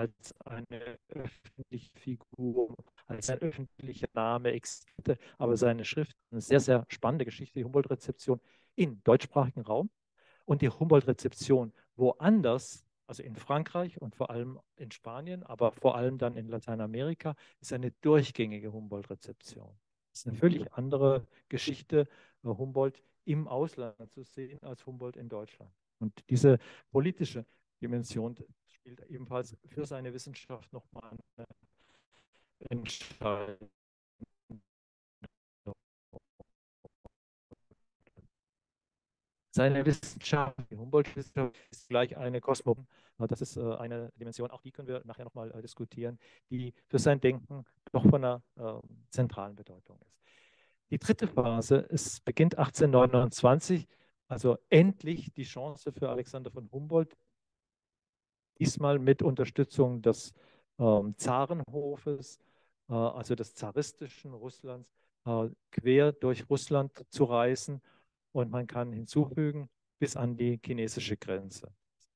als eine öffentliche Figur, als ein öffentlicher Name existierte, aber seine Schrift, eine sehr, sehr spannende Geschichte, die Humboldt-Rezeption im deutschsprachigen Raum und die Humboldt-Rezeption woanders, also in Frankreich und vor allem in Spanien, aber vor allem dann in Lateinamerika, ist eine durchgängige Humboldt-Rezeption. Das ist eine völlig andere Geschichte, Humboldt im Ausland zu sehen, als Humboldt in Deutschland. Und diese politische Dimension spielt ebenfalls für seine Wissenschaft nochmal eine entscheidende Rolle. Seine Wissenschaft, die Humboldt-Wissenschaft, ist gleich eine Kosmopolitische. Das ist eine Dimension, auch die können wir nachher nochmal diskutieren, die für sein Denken doch von einer zentralen Bedeutung ist. Die dritte Phase, es beginnt 1829, also endlich die Chance für Alexander von Humboldt, diesmal mit Unterstützung des Zarenhofes, also des zaristischen Russlands, quer durch Russland zu reisen. Und man kann hinzufügen, bis an die chinesische Grenze.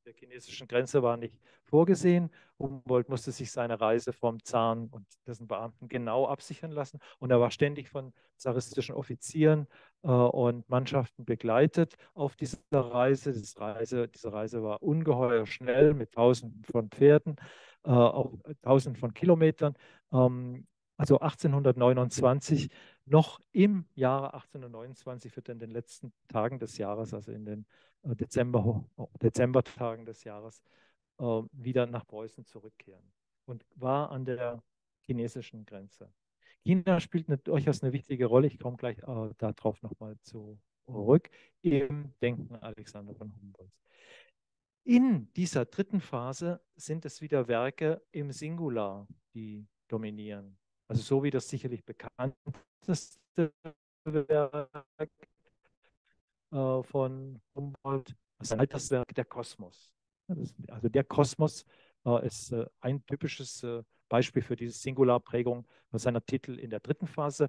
Der chinesischen Grenze war nicht vorgesehen. Humboldt musste sich seine Reise vom Zaren und dessen Beamten genau absichern lassen. Und er war ständig von zaristischen Offizieren und Mannschaften begleitet auf dieser Reise. Diese Reise war ungeheuer schnell mit Tausenden von Pferden, auch Tausenden von Kilometern. Also 1829, noch im Jahre 1829, wird in den letzten Tagen des Jahres, also in den Dezembertagen des Jahres, wieder nach Preußen zurückkehren und war an der chinesischen Grenze. China spielt durchaus eine wichtige Rolle, ich komme gleich darauf nochmal zurück, im Denken Alexander von Humboldt. In dieser dritten Phase sind es wieder Werke im Singular, die dominieren. Also so wie das sicherlich bekannteste Werk von Humboldt, sein Alterswerk, der Kosmos. Also der Kosmos ist ein typisches Beispiel für diese Singularprägung seiner Titel in der dritten Phase.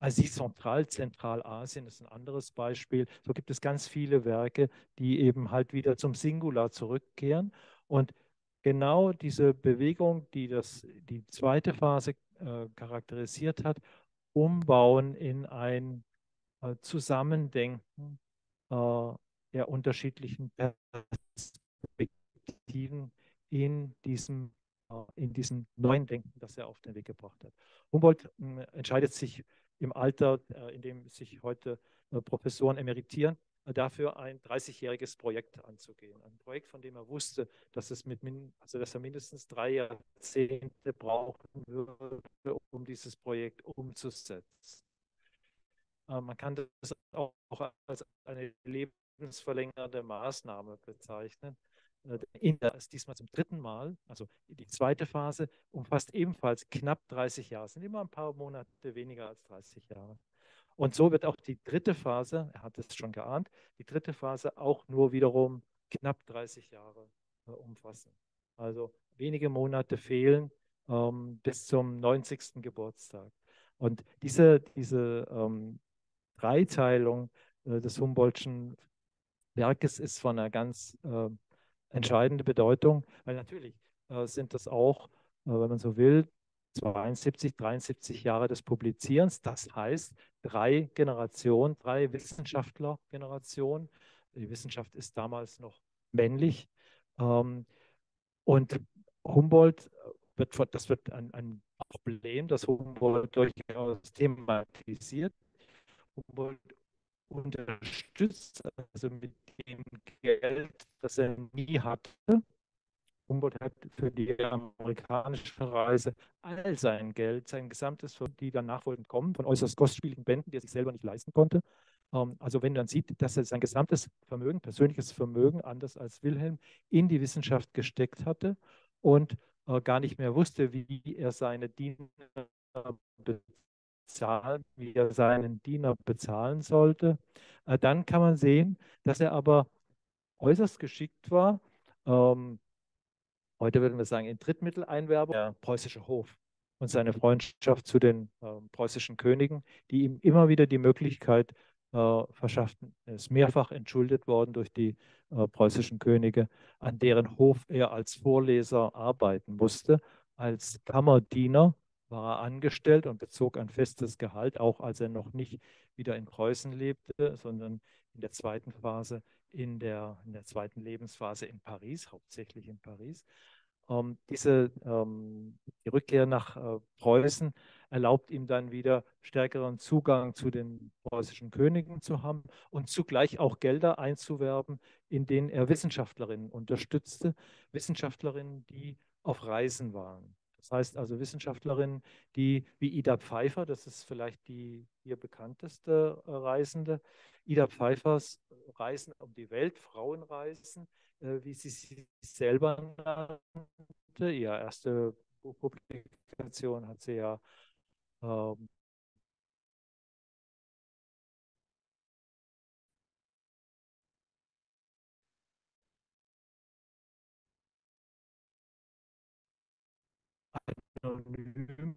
Asie Zentral, Zentralasien ist ein anderes Beispiel. So gibt es ganz viele Werke, die eben halt wieder zum Singular zurückkehren. Und genau diese Bewegung, die die zweite Phase charakterisiert hat, umbauen in ein Zusammendenken der unterschiedlichen Perspektiven in diesem neuen Denken, das er auf den Weg gebracht hat. Humboldt entscheidet sich im Alter, in dem sich heute Professoren emeritieren, dafür ein 30-jähriges Projekt anzugehen. Ein Projekt, von dem er wusste, dass er mindestens 3 Jahrzehnte brauchen würde, um dieses Projekt umzusetzen. Man kann das auch als eine lebensverlängernde Maßnahme bezeichnen. India ist diesmal zum 3. Mal, also die zweite Phase, umfasst ebenfalls knapp 30 Jahre. Es sind immer ein paar Monate weniger als 30 Jahre. Und so wird auch die dritte Phase, er hat es schon geahnt, die dritte Phase auch nur wiederum knapp 30 Jahre umfassen. Also wenige Monate fehlen bis zum 90. Geburtstag. Und diese Dreiteilung des Humboldtschen Werkes ist von einer ganz entscheidenden Bedeutung, weil natürlich sind das auch, wenn man so will, 72, 73 Jahre des Publizierens, das heißt 3 Generationen, 3 Wissenschaftlergenerationen. Die Wissenschaft ist damals noch männlich. Und Humboldt, das wird ein Problem, das Humboldt durchaus thematisiert. Humboldt unterstützt also mit dem Geld, das er nie hatte. Humboldt hat für die amerikanische Reise all sein Geld, sein gesamtes, die dann nachfolgend kommen, von äußerst kostspieligen Bänden, die er sich selber nicht leisten konnte. Also wenn man sieht, dass er sein gesamtes Vermögen, persönliches Vermögen, anders als Wilhelm, in die Wissenschaft gesteckt hatte und gar nicht mehr wusste, wie er seinen Diener bezahlen sollte, dann kann man sehen, dass er aber äußerst geschickt war, heute würden wir sagen, in Drittmitteleinwerbung, der preußische Hof und seine Freundschaft zu den preußischen Königen, die ihm immer wieder die Möglichkeit verschafften. Er ist mehrfach entschuldigt worden durch die preußischen Könige, an deren Hof er als Vorleser arbeiten musste. Als Kammerdiener war er angestellt und bezog ein festes Gehalt, auch als er noch nicht wieder in Preußen lebte, sondern in der zweiten Phase, in der zweiten Lebensphase in Paris, hauptsächlich in Paris. Die Rückkehr nach Preußen erlaubt ihm dann wieder stärkeren Zugang zu den preußischen Königen zu haben und zugleich auch Gelder einzuwerben, in denen er Wissenschaftlerinnen unterstützte, Wissenschaftlerinnen, die auf Reisen waren. Das heißt also Wissenschaftlerinnen, die wie Ida Pfeiffer, das ist vielleicht die hier bekannteste Reisende, Ida Pfeiffers Reisen um die Welt, Frauenreisen, wie sie sich selber nannte. Ihre erste Buchpublikation hat sie ja anonym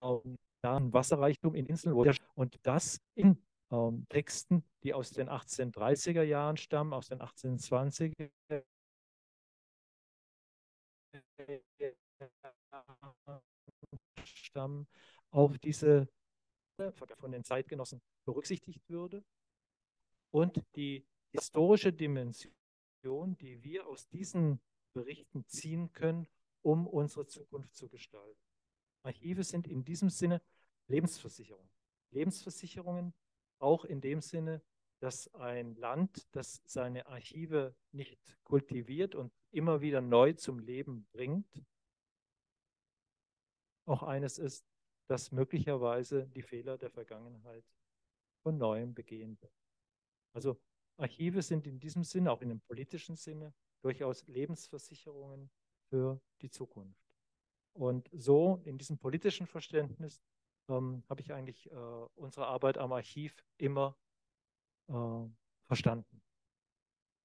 auf nahen Wasserreichtum in Inseln und das in Texten, die aus den 1830er Jahren stammen, aus den 1820er Jahren. Auf diese von den Zeitgenossen berücksichtigt würde und die historische Dimension, die wir aus diesen Berichten ziehen können, um unsere Zukunft zu gestalten. Archive sind in diesem Sinne Lebensversicherungen. Lebensversicherungen auch in dem Sinne, dass ein Land, das seine Archive nicht kultiviert und immer wieder neu zum Leben bringt, auch eines ist, dass möglicherweise die Fehler der Vergangenheit von Neuem begehen wird. Also Archive sind in diesem Sinne, auch in dem politischen Sinne, durchaus Lebensversicherungen für die Zukunft. Und so in diesem politischen Verständnis habe ich eigentlich unsere Arbeit am Archiv immer verstanden.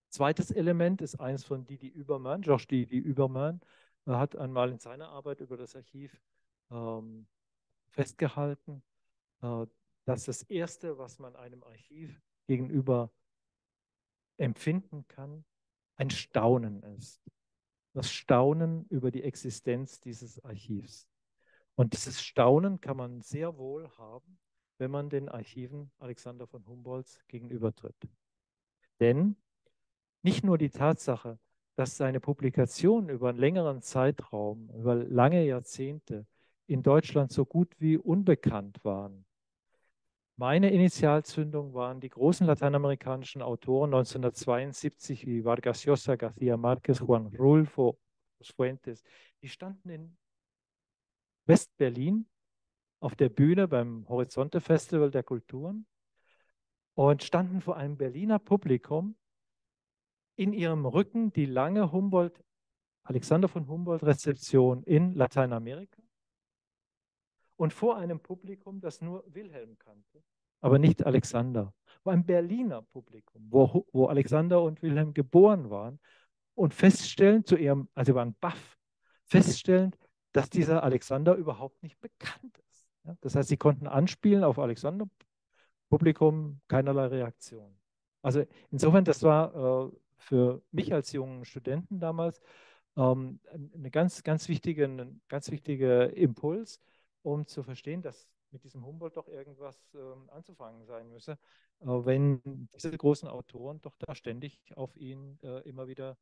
Zweites Element ist eins von Didi Übermann. Georges Didi Übermann hat einmal in seiner Arbeit über das Archiv festgehalten, dass das Erste, was man einem Archiv gegenüber empfinden kann, ein Staunen ist. Das Staunen über die Existenz dieses Archivs. Und dieses Staunen kann man sehr wohl haben, wenn man den Archiven Alexander von Humboldts gegenübertritt. Denn nicht nur die Tatsache, dass seine Publikationen über einen längeren Zeitraum, über lange Jahrzehnte in Deutschland so gut wie unbekannt waren. Meine Initialzündung waren die großen lateinamerikanischen Autoren 1972 wie Vargas Llosa, García Márquez, Juan Rulfo, Fuentes. Die standen in West-Berlin auf der Bühne beim Horizonte-Festival der Kulturen und standen vor einem Berliner Publikum, in ihrem Rücken die lange Alexander von Humboldt-Rezeption in Lateinamerika. Und vor einem Publikum, das nur Wilhelm kannte, aber nicht Alexander. Vor einem Berliner Publikum, wo Alexander und Wilhelm geboren waren und feststellend also waren baff, feststellend, dass dieser Alexander überhaupt nicht bekannt ist. Ja? Das heißt, sie konnten anspielen auf Alexander, Publikum keinerlei Reaktion. Also insofern, das war für mich als jungen Studenten damals eine ganz wichtige Impuls, um zu verstehen, dass mit diesem Humboldt doch irgendwas anzufangen sein müsse, wenn diese großen Autoren doch da ständig auf ihn immer wieder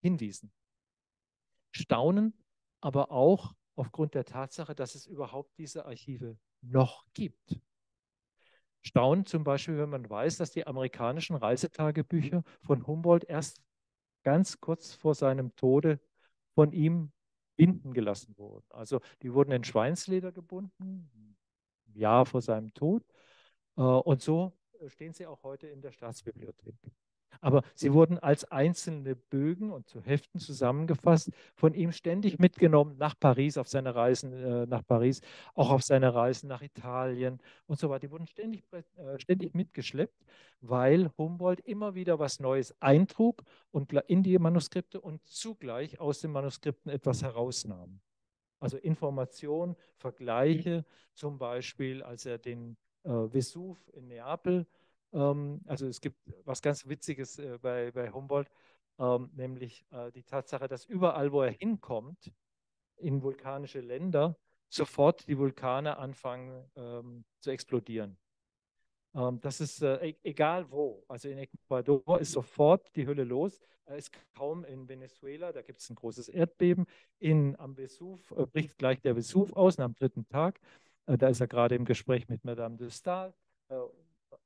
hinwiesen. Staunen, aber auch aufgrund der Tatsache, dass es überhaupt diese Archive noch gibt. Staunen zum Beispiel, wenn man weiß, dass die amerikanischen Reisetagebücher von Humboldt erst ganz kurz vor seinem Tode von ihm binden gelassen wurden. Also die wurden in Schweinsleder gebunden, ein Jahr vor seinem Tod. Und so stehen sie auch heute in der Staatsbibliothek. Aber sie wurden als einzelne Bögen und zu Heften zusammengefasst, von ihm ständig mitgenommen nach Paris, auf seine Reisen nach Paris, auch auf seine Reisen nach Italien und so weiter. Die wurden ständig mitgeschleppt, weil Humboldt immer wieder was Neues eintrug und in die Manuskripte und zugleich aus den Manuskripten etwas herausnahm. Also Informationen, Vergleiche, zum Beispiel, als er den Vesuv in Neapel, also es gibt was ganz Witziges bei Humboldt, nämlich die Tatsache, dass überall, wo er hinkommt, in vulkanische Länder, sofort die Vulkane anfangen zu explodieren. Das ist egal wo. Also in Ecuador ist sofort die Hölle los. Ist kaum in Venezuela, da gibt es ein großes Erdbeben. Am Vesuv bricht gleich der Vesuv aus und am dritten Tag. Da ist er gerade im Gespräch mit Madame de Staël.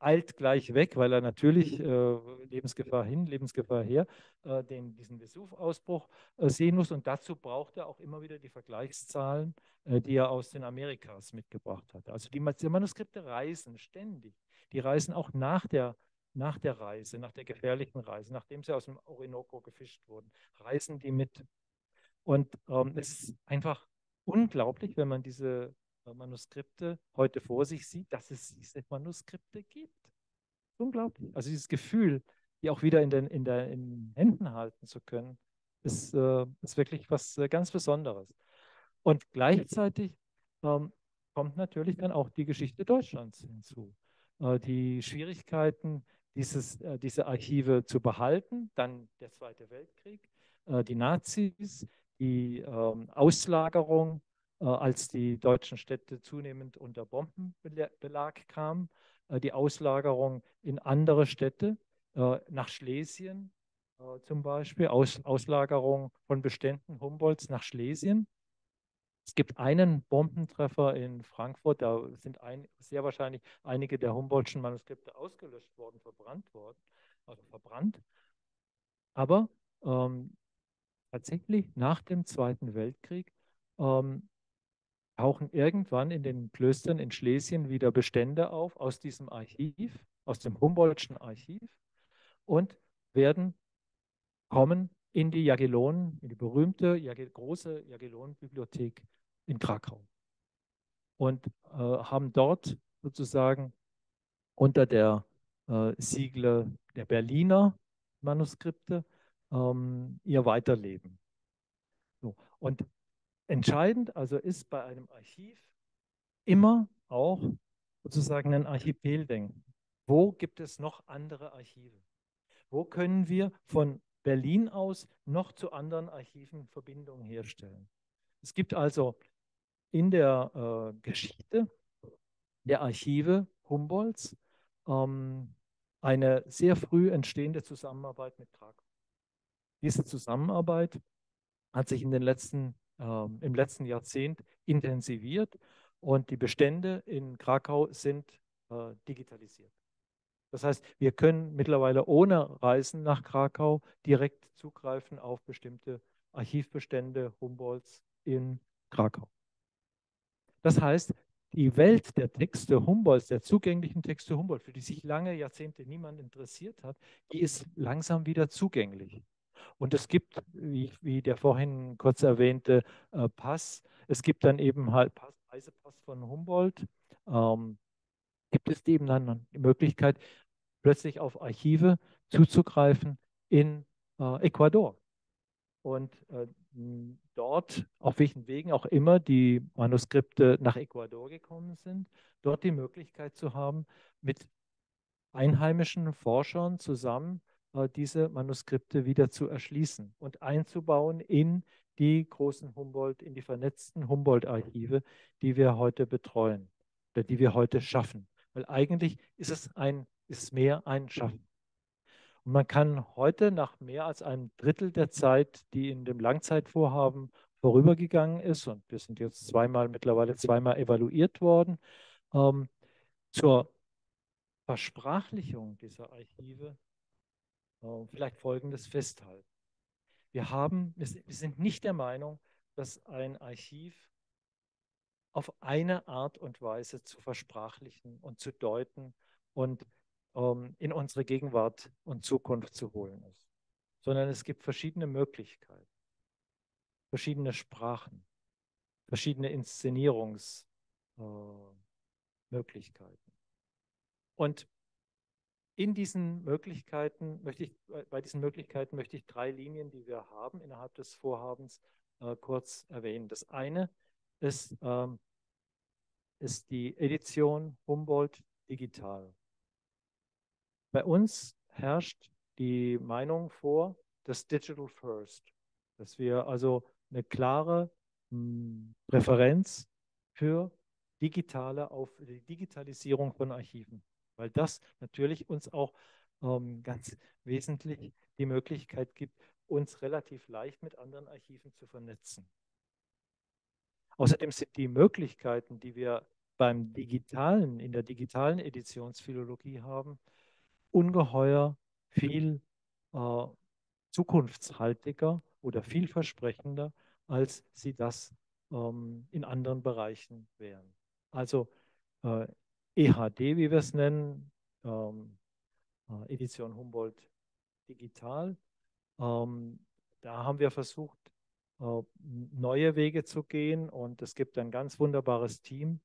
Eilt gleich weg, weil er natürlich Lebensgefahr hin, Lebensgefahr her, diesen Vesuv-Ausbruch sehen muss. Und dazu braucht er auch immer wieder die Vergleichszahlen, die er aus den Amerikas mitgebracht hat. Also die Manuskripte reisen ständig. Die reisen auch nach der Reise, nach der gefährlichen Reise, nachdem sie aus dem Orinoco gefischt wurden, reisen die mit. Und es ist einfach unglaublich, wenn man diese Manuskripte heute vor sich sieht, dass es diese Manuskripte gibt. Unglaublich. Also dieses Gefühl, die auch wieder in den Händen halten zu können, ist wirklich was ganz Besonderes. Und gleichzeitig kommt natürlich dann auch die Geschichte Deutschlands hinzu. Die Schwierigkeiten, diese Archive zu behalten, dann der Zweite Weltkrieg, die Nazis, die Auslagerung, als die deutschen Städte zunehmend unter Bombenbelag kamen, die Auslagerung in andere Städte, nach Schlesien zum Beispiel, Auslagerung von Beständen Humboldts nach Schlesien. Es gibt einen Bombentreffer in Frankfurt, da sind sehr wahrscheinlich einige der Humboldtschen Manuskripte ausgelöscht worden, verbrannt. Aber tatsächlich nach dem Zweiten Weltkrieg tauchen irgendwann in den Klöstern in Schlesien wieder Bestände auf aus diesem Archiv, aus dem Humboldtschen Archiv und kommen in die berühmte große Jagiellon-Bibliothek in Krakau und haben dort sozusagen unter der Sigle der Berliner Manuskripte ihr Weiterleben. So. Und entscheidend also ist bei einem Archiv immer auch sozusagen ein Archipeldenken. Wo gibt es noch andere Archive? Wo können wir von Berlin aus noch zu anderen Archiven Verbindungen herstellen? Es gibt also in der Geschichte der Archive Humboldts eine sehr früh entstehende Zusammenarbeit mit Krakau. Diese Zusammenarbeit hat sich im letzten Jahrzehnt intensiviert und die Bestände in Krakau sind digitalisiert. Das heißt, wir können mittlerweile ohne Reisen nach Krakau direkt zugreifen auf bestimmte Archivbestände Humboldts in Krakau. Das heißt, die Welt der Texte Humboldts, der zugänglichen Texte Humboldts, für die sich lange Jahrzehnte niemand interessiert hat, die ist langsam wieder zugänglich. Und es gibt, wie der vorhin kurz erwähnte Pass, es gibt dann eben halt Reisepass von Humboldt, gibt es eben dann die Möglichkeit, plötzlich auf Archive zuzugreifen in Ecuador. Und dort, auf welchen Wegen auch immer die Manuskripte nach Ecuador gekommen sind, dort die Möglichkeit zu haben, mit einheimischen Forschern zusammen diese Manuskripte wieder zu erschließen und einzubauen in die großen Humboldt, in die vernetzten Humboldt-Archive, die wir heute betreuen. die wir heute schaffen. Weil eigentlich ist es mehr ein Schaffen. Und man kann heute nach mehr als einem Drittel der Zeit, die in dem Langzeitvorhaben vorübergegangen ist, und wir sind jetzt mittlerweile zweimal evaluiert worden, zur Versprachlichung dieser Archive vielleicht Folgendes festhalten. Wir sind nicht der Meinung, dass ein Archiv auf eine Art und Weise zu versprachlichen und zu deuten und in unsere Gegenwart und Zukunft zu holen ist, sondern es gibt verschiedene Möglichkeiten, verschiedene Sprachen, verschiedene Inszenierungsmöglichkeiten. Und bei diesen Möglichkeiten möchte ich drei Linien, die wir haben innerhalb des Vorhabens, kurz erwähnen. Das eine ist die Edition Humboldt digital. Bei uns herrscht die Meinung vor, das Digital First, dass wir also eine klare Präferenz für die Digitalisierung von Archiven, weil das natürlich uns auch ganz wesentlich die Möglichkeit gibt, uns relativ leicht mit anderen Archiven zu vernetzen. Außerdem sind die Möglichkeiten, die wir in der digitalen Editionsphilologie haben, ungeheuer viel zukunftshaltiger oder vielversprechender, als sie das in anderen Bereichen wären. Also EHD, wie wir es nennen, Edition Humboldt digital. Da haben wir versucht, neue Wege zu gehen, und es gibt ein ganz wunderbares Team,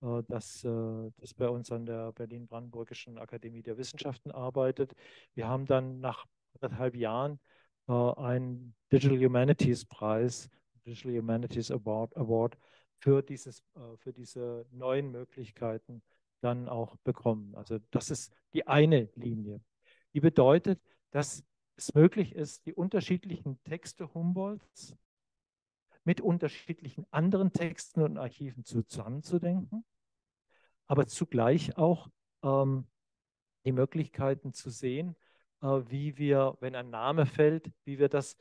das bei uns an der Berlin-Brandenburgischen Akademie der Wissenschaften arbeitet. Wir haben dann nach 1,5 Jahren einen Digital Humanities Preis, Digital Humanities Award für diese neuen Möglichkeiten dann auch bekommen. Also das ist die eine Linie. Die bedeutet, dass es möglich ist, die unterschiedlichen Texte Humboldts mit unterschiedlichen anderen Texten und Archiven zusammenzudenken, aber zugleich auch die Möglichkeiten zu sehen, wie wir, wenn ein Name fällt, wie wir das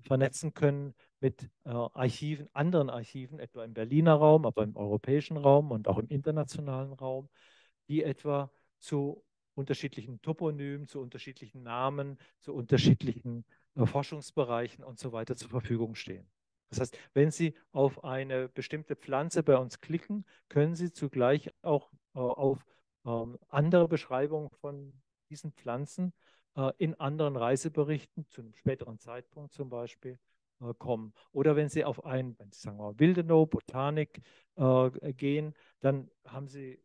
vernetzen können mit anderen Archiven, etwa im Berliner Raum, aber im europäischen Raum und auch im internationalen Raum, die etwa zu unterschiedlichen Toponymen, zu unterschiedlichen Namen, zu unterschiedlichen Forschungsbereichen und so weiter zur Verfügung stehen. Das heißt, wenn Sie auf eine bestimmte Pflanze bei uns klicken, können Sie zugleich auch auf andere Beschreibungen von diesen Pflanzen in anderen Reiseberichten, zu einem späteren Zeitpunkt zum Beispiel, kommen. Oder wenn Sie auf Wildenow, Botanik gehen, dann haben Sie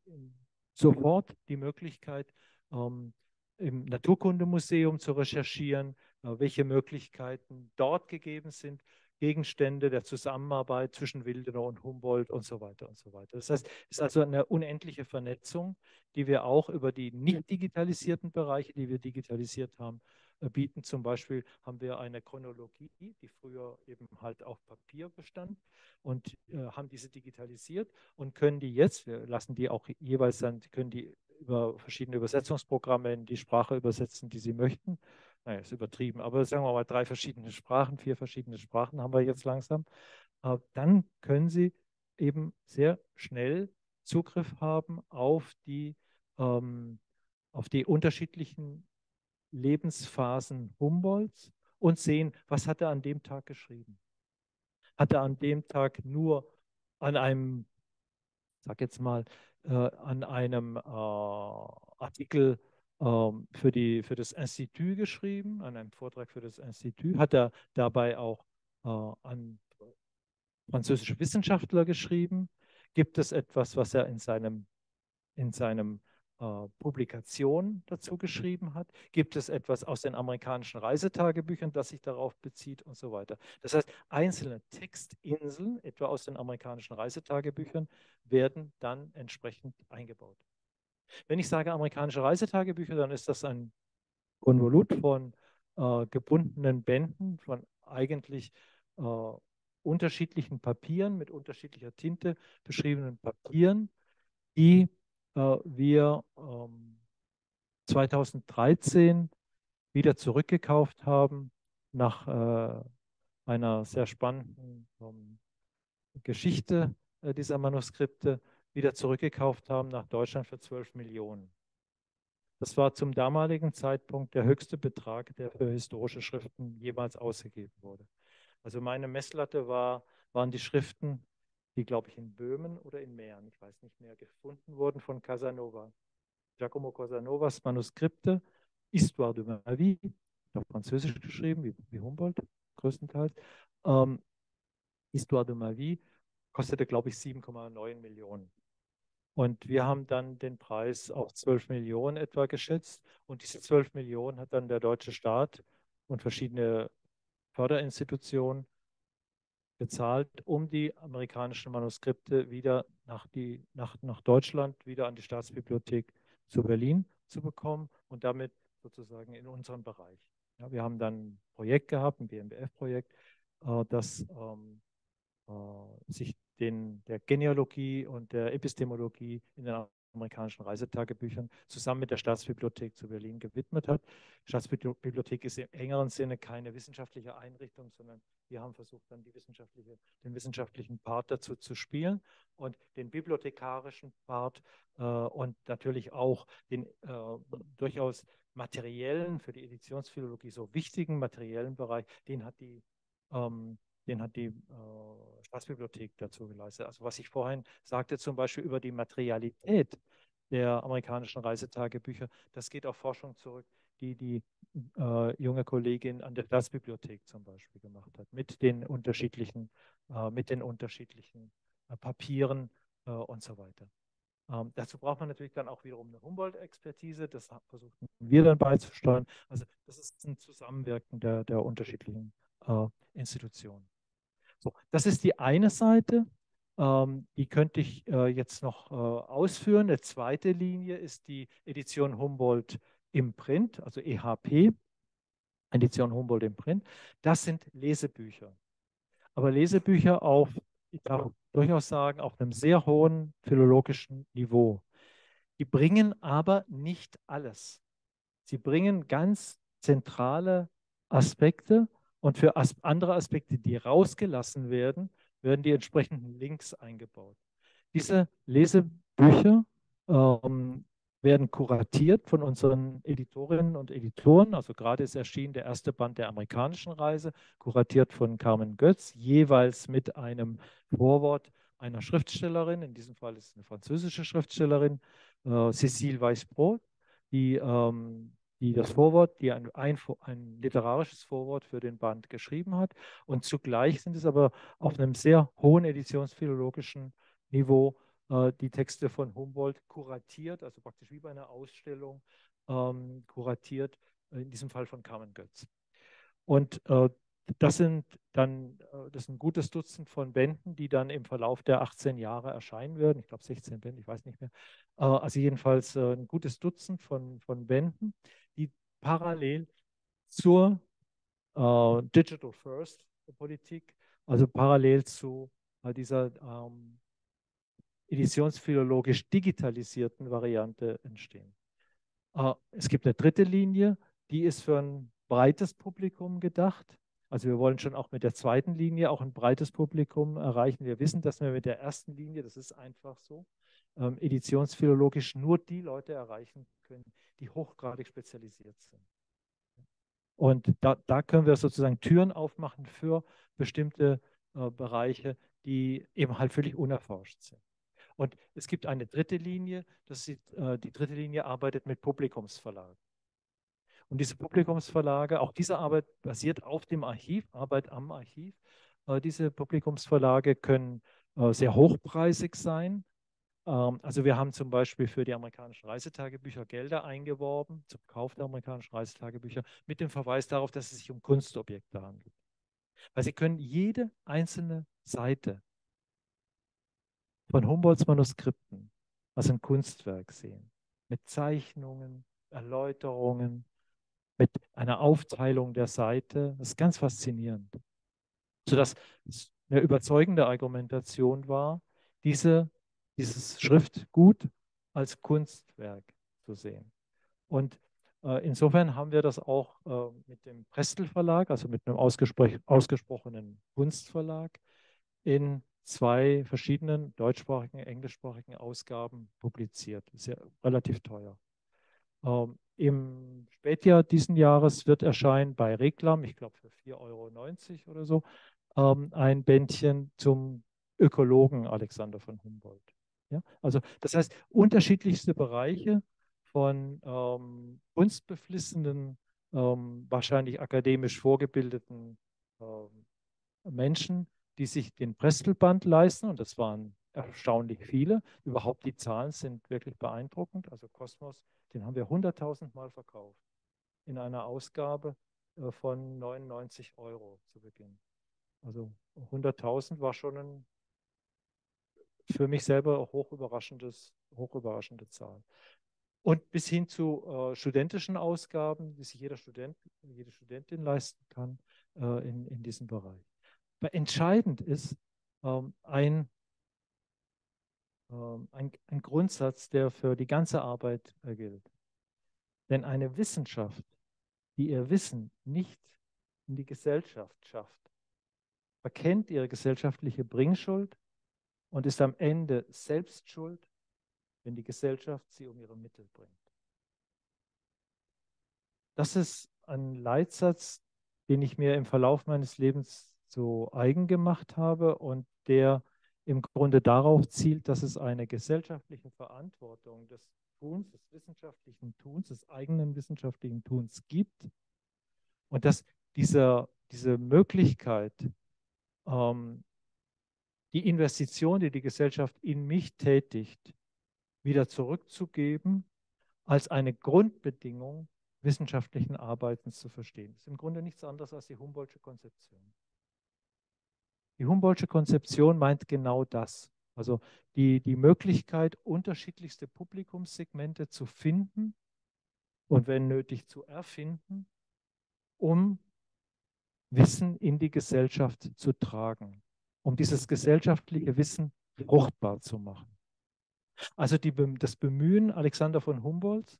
sofort die Möglichkeit, im Naturkundemuseum zu recherchieren, welche Möglichkeiten dort gegeben sind, Gegenstände der Zusammenarbeit zwischen Wildenau und Humboldt und so weiter und so weiter. Das heißt, es ist also eine unendliche Vernetzung, die wir auch über die nicht digitalisierten Bereiche, die wir digitalisiert haben, bieten. Zum Beispiel haben wir eine Chronologie, die früher eben halt auf Papier bestand, und haben diese digitalisiert und können die jetzt, wir lassen die auch jeweils dann, können die über verschiedene Übersetzungsprogramme in die Sprache übersetzen, die sie möchten. Naja, ist übertrieben, aber sagen wir mal 4 verschiedene Sprachen haben wir jetzt langsam. Dann können Sie eben sehr schnell Zugriff haben auf die unterschiedlichen Lebensphasen Humboldts und sehen, was hat er an dem Tag geschrieben. Hat er an dem Tag nur an einem Artikel für das Institut geschrieben, an einem Vortrag für das Institut? Hat er dabei auch an französische Wissenschaftler geschrieben? Gibt es etwas, was er in seinen Publikationen dazu geschrieben hat? Gibt es etwas aus den amerikanischen Reisetagebüchern, das sich darauf bezieht und so weiter? Das heißt, einzelne Textinseln, etwa aus den amerikanischen Reisetagebüchern, werden dann entsprechend eingebaut. Wenn ich sage amerikanische Reisetagebücher, dann ist das ein Konvolut von gebundenen Bänden, von eigentlich unterschiedlichen Papieren, mit unterschiedlicher Tinte beschriebenen Papieren, die wir 2013 wieder zurückgekauft haben nach einer sehr spannenden Geschichte dieser Manuskripte, wieder zurückgekauft haben nach Deutschland für 12 Millionen. Das war zum damaligen Zeitpunkt der höchste Betrag, der für historische Schriften jemals ausgegeben wurde. Also meine Messlatte waren die Schriften, die, glaube ich, in Böhmen oder in Mähren, ich weiß nicht mehr, gefunden wurden von Casanova. Giacomo Casanovas Manuskripte, Histoire de ma vie, auf Französisch geschrieben, wie Humboldt größtenteils. Histoire de ma vie kostete, glaube ich, 7,9 Millionen. Und wir haben dann den Preis auf 12 Millionen etwa geschätzt. Und diese 12 Millionen hat dann der deutsche Staat und verschiedene Förderinstitutionen bezahlt, um die amerikanischen Manuskripte wieder nach Deutschland, wieder an die Staatsbibliothek zu Berlin zu bekommen und damit sozusagen in unseren Bereich. Ja, wir haben dann ein Projekt gehabt, ein BMBF-Projekt, das sich der Genealogie und der Epistemologie in den amerikanischen Reisetagebüchern zusammen mit der Staatsbibliothek zu Berlin gewidmet hat. Die Staatsbibliothek ist im engeren Sinne keine wissenschaftliche Einrichtung, sondern wir haben versucht, dann den wissenschaftlichen Part dazu zu spielen und den bibliothekarischen Part und natürlich auch den durchaus materiellen, für die Editionsphilologie so wichtigen materiellen Bereich, den hat die Staatsbibliothek dazu geleistet. Also was ich vorhin sagte, zum Beispiel über die Materialität der amerikanischen Reisetagebücher, das geht auf Forschung zurück, die junge Kollegin an der Staatsbibliothek zum Beispiel gemacht hat, mit den unterschiedlichen Papieren und so weiter. Dazu braucht man natürlich dann auch wiederum eine Humboldt-Expertise, das versuchen wir dann beizusteuern. Also das ist ein Zusammenwirken der unterschiedlichen Institutionen. So, das ist die eine Seite, die könnte ich jetzt noch ausführen. Eine zweite Linie ist die Edition Humboldt im Print, also EHP, Edition Humboldt im Print. Das sind Lesebücher. Aber Lesebücher auf, ich darf durchaus sagen, auf einem sehr hohen philologischen Niveau. Die bringen aber nicht alles. Sie bringen ganz zentrale Aspekte. Und für andere Aspekte, die rausgelassen werden, werden die entsprechenden Links eingebaut. Diese Lesebücher werden kuratiert von unseren Editorinnen und Editoren. Also gerade ist erschienen der erste Band der amerikanischen Reise, kuratiert von Carmen Götz, jeweils mit einem Vorwort einer Schriftstellerin. In diesem Fall ist es eine französische Schriftstellerin, Cécile Weisbrot, die das Vorwort, die ein literarisches Vorwort für den Band geschrieben hat. Und zugleich sind es aber auf einem sehr hohen editionsphilologischen Niveau die Texte von Humboldt kuratiert, also praktisch wie bei einer Ausstellung kuratiert, in diesem Fall von Carmen Götz. Und das ist ein gutes Dutzend von Bänden, die dann im Verlauf der 18 Jahre erscheinen werden. Ich glaube 16 Bände, ich weiß nicht mehr. Also jedenfalls ein gutes Dutzend von Bänden, die parallel zur Digital First Politik, also parallel zu dieser editionsphilologisch digitalisierten Variante entstehen. Es gibt eine dritte Linie, die ist für ein breites Publikum gedacht. Also wir wollen schon auch mit der zweiten Linie auch ein breites Publikum erreichen. Wir wissen, dass wir mit der ersten Linie, das ist einfach so, editionsphilologisch nur die Leute erreichen können, die hochgradig spezialisiert sind. Und da können wir sozusagen Türen aufmachen für bestimmte Bereiche, die eben halt völlig unerforscht sind. Und es gibt eine dritte Linie, die dritte Linie arbeitet mit Publikumsverlagen. Und diese Publikumsverlage, auch diese Arbeit basiert auf dem Archiv, Arbeit am Archiv. Diese Publikumsverlage können sehr hochpreisig sein. Also wir haben zum Beispiel für die amerikanischen Reisetagebücher Gelder eingeworben, zum Kauf der amerikanischen Reisetagebücher, mit dem Verweis darauf, dass es sich um Kunstobjekte handelt. Weil Sie können jede einzelne Seite von Humboldts Manuskripten als ein Kunstwerk sehen. Mit Zeichnungen, Erläuterungen, mit einer Aufteilung der Seite. Das ist ganz faszinierend. Sodass es eine überzeugende Argumentation war, diese dieses Schriftgut als Kunstwerk zu sehen. Und insofern haben wir das auch mit dem Prestel-Verlag, also mit einem ausgesprochenen Kunstverlag, in zwei verschiedenen deutschsprachigen, englischsprachigen Ausgaben publiziert. Ist ja relativ teuer. Im Spätjahr diesen Jahres wird erscheinen bei Reklam, ich glaube für 4,90 € oder so, ein Bändchen zum Ökologen Alexander von Humboldt. Ja? Also das heißt, unterschiedlichste Bereiche von kunstbeflissenen, wahrscheinlich akademisch vorgebildeten Menschen, die sich den Prestelband leisten, und das waren erstaunlich viele. Überhaupt die Zahlen sind wirklich beeindruckend. Also Kosmos, den haben wir 100.000 Mal verkauft in einer Ausgabe von 99 € zu Beginn. Also 100.000 war schon ein für mich selber hochüberraschende Zahl. Und bis hin zu studentischen Ausgaben, die sich jeder Student, jede Studentin leisten kann in diesem Bereich. Aber entscheidend ist ein Grundsatz, der für die ganze Arbeit gilt. Denn eine Wissenschaft, die ihr Wissen nicht in die Gesellschaft schafft, verkennt ihre gesellschaftliche Bringschuld und ist am Ende selbst schuld, wenn die Gesellschaft sie um ihre Mittel bringt. Das ist ein Leitsatz, den ich mir im Verlauf meines Lebens zu eigen gemacht habe und der im Grunde darauf zielt, dass es eine gesellschaftliche Verantwortung des Tuns, des wissenschaftlichen Tuns, des eigenen wissenschaftlichen Tuns gibt und dass diese Möglichkeit, die Investition, die die Gesellschaft in mich tätigt, wieder zurückzugeben, als eine Grundbedingung wissenschaftlichen Arbeitens zu verstehen. Das ist im Grunde nichts anderes als die Humboldtsche Konzeption. Die Humboldtsche Konzeption meint genau das. Also die Möglichkeit, unterschiedlichste Publikumssegmente zu finden und wenn nötig zu erfinden, um Wissen in die Gesellschaft zu tragen, um dieses gesellschaftliche Wissen fruchtbar zu machen. Also das Bemühen Alexander von Humboldt,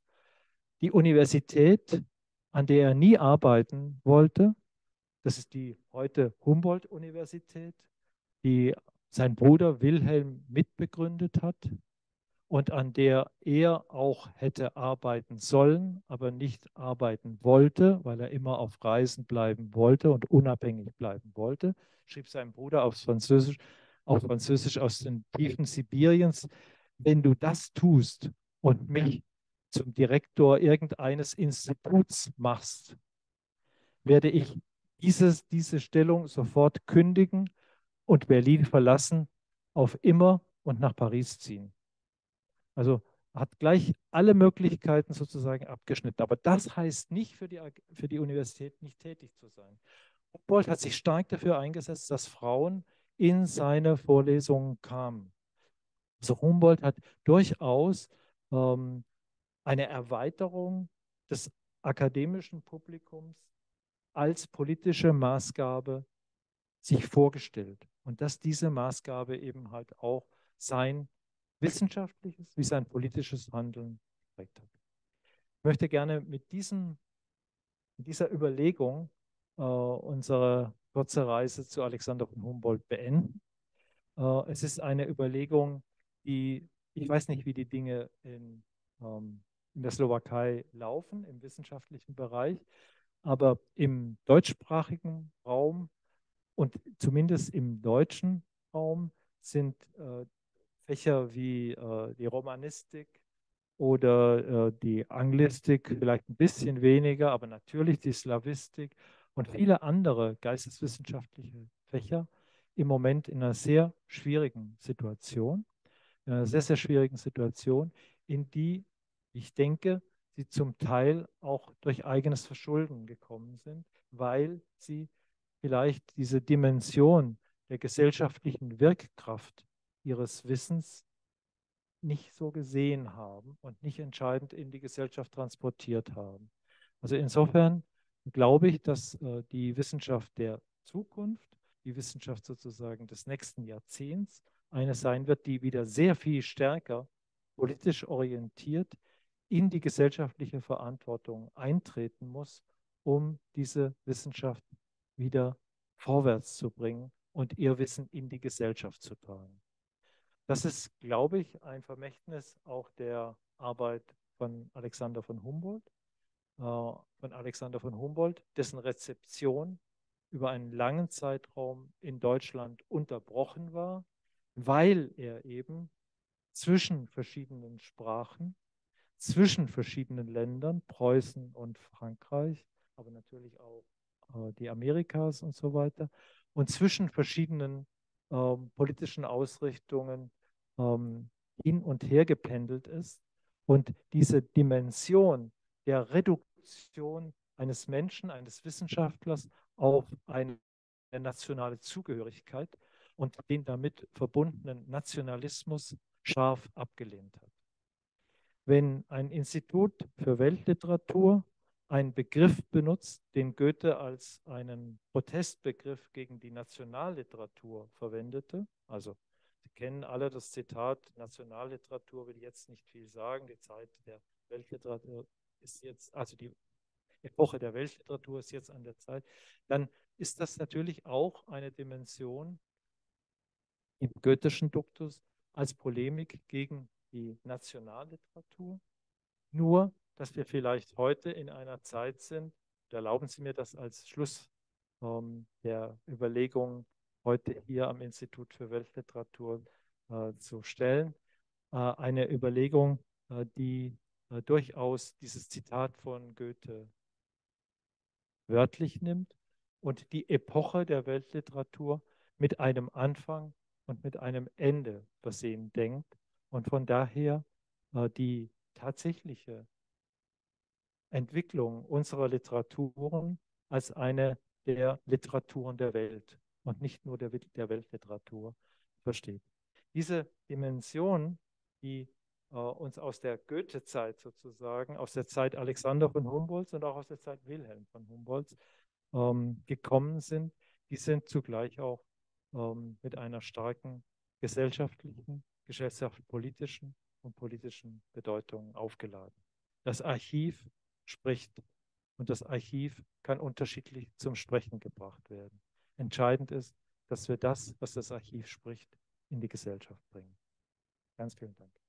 die Universität, an der er nie arbeiten wollte, das ist die heute Humboldt-Universität, die sein Bruder Wilhelm mitbegründet hat und an der er auch hätte arbeiten sollen, aber nicht arbeiten wollte, weil er immer auf Reisen bleiben wollte und unabhängig bleiben wollte, schrieb sein Bruder auf Französisch aus den Tiefen Sibiriens: Wenn du das tust und mich zum Direktor irgendeines Instituts machst, werde ich diese Stellung sofort kündigen und Berlin verlassen, auf immer, und nach Paris ziehen. Also hat gleich alle Möglichkeiten sozusagen abgeschnitten. Aber das heißt nicht, für die Universität nicht tätig zu sein. Humboldt hat sich stark dafür eingesetzt, dass Frauen in seine Vorlesungen kamen. Also Humboldt hat durchaus eine Erweiterung des akademischen Publikums als politische Maßgabe sich vorgestellt. Und dass diese Maßgabe eben halt auch sein wissenschaftliches wie sein politisches Handeln geprägt hat. Ich möchte gerne mit dieser Überlegung unsere kurze Reise zu Alexander von Humboldt beenden. Es ist eine Überlegung, die, ich weiß nicht, wie die Dinge in der Slowakei laufen, im wissenschaftlichen Bereich, aber im deutschsprachigen Raum und zumindest im deutschen Raum sind Fächer wie die Romanistik oder die Anglistik, vielleicht ein bisschen weniger, aber natürlich die Slawistik und viele andere geisteswissenschaftliche Fächer im Moment in einer sehr schwierigen Situation. In einer sehr, sehr schwierigen Situation, in die, ich denke, sie zum Teil auch durch eigenes Verschulden gekommen sind, weil sie vielleicht diese Dimension der gesellschaftlichen Wirkkraft ihres Wissens nicht so gesehen haben und nicht entscheidend in die Gesellschaft transportiert haben. Also insofern glaube ich, dass die Wissenschaft der Zukunft die Wissenschaft sozusagen des nächsten Jahrzehnts eine sein wird, die wieder sehr viel stärker politisch orientiert in die gesellschaftliche Verantwortung eintreten muss, um diese Wissenschaft wieder vorwärts zu bringen und ihr Wissen in die Gesellschaft zu tragen. Das ist, glaube ich, ein Vermächtnis auch der Arbeit von Alexander von Humboldt, dessen Rezeption über einen langen Zeitraum in Deutschland unterbrochen war, weil er eben zwischen verschiedenen Sprachen, zwischen verschiedenen Ländern, Preußen und Frankreich, aber natürlich auch die Amerikas und so weiter, und zwischen verschiedenen politischen Ausrichtungen hin und her gependelt ist. Und diese Dimension der Reduktion eines Menschen, eines Wissenschaftlers auf eine nationale Zugehörigkeit und den damit verbundenen Nationalismus scharf abgelehnt hat. Wenn ein Institut für Weltliteratur einen Begriff benutzt, den Goethe als einen Protestbegriff gegen die Nationalliteratur verwendete, also Sie kennen alle das Zitat, Nationalliteratur will jetzt nicht viel sagen, die Zeit der Weltliteratur ist jetzt, also die Epoche der Weltliteratur ist jetzt an der Zeit, dann ist das natürlich auch eine Dimension im goethischen Duktus als Polemik gegen die Nationalliteratur. Nur, dass wir vielleicht heute in einer Zeit sind, erlauben Sie mir das als Schluss der Überlegungen heute hier am Institut für Weltliteratur zu stellen, eine Überlegung, die durchaus dieses Zitat von Goethe wörtlich nimmt und die Epoche der Weltliteratur mit einem Anfang und mit einem Ende versehen denkt und von daher die tatsächliche Entwicklung unserer Literaturen als eine der Literaturen der Welt und nicht nur der Weltliteratur versteht. Diese Dimension, die uns aus der Goethe-Zeit sozusagen, aus der Zeit Alexander von Humboldts und auch aus der Zeit Wilhelm von Humboldts gekommen sind, die sind zugleich auch mit einer starken gesellschaftlichen, gesellschaftspolitischen und politischen Bedeutung aufgeladen. Das Archiv spricht und das Archiv kann unterschiedlich zum Sprechen gebracht werden. Entscheidend ist, dass wir das, was das Archiv spricht, in die Gesellschaft bringen. Ganz vielen Dank.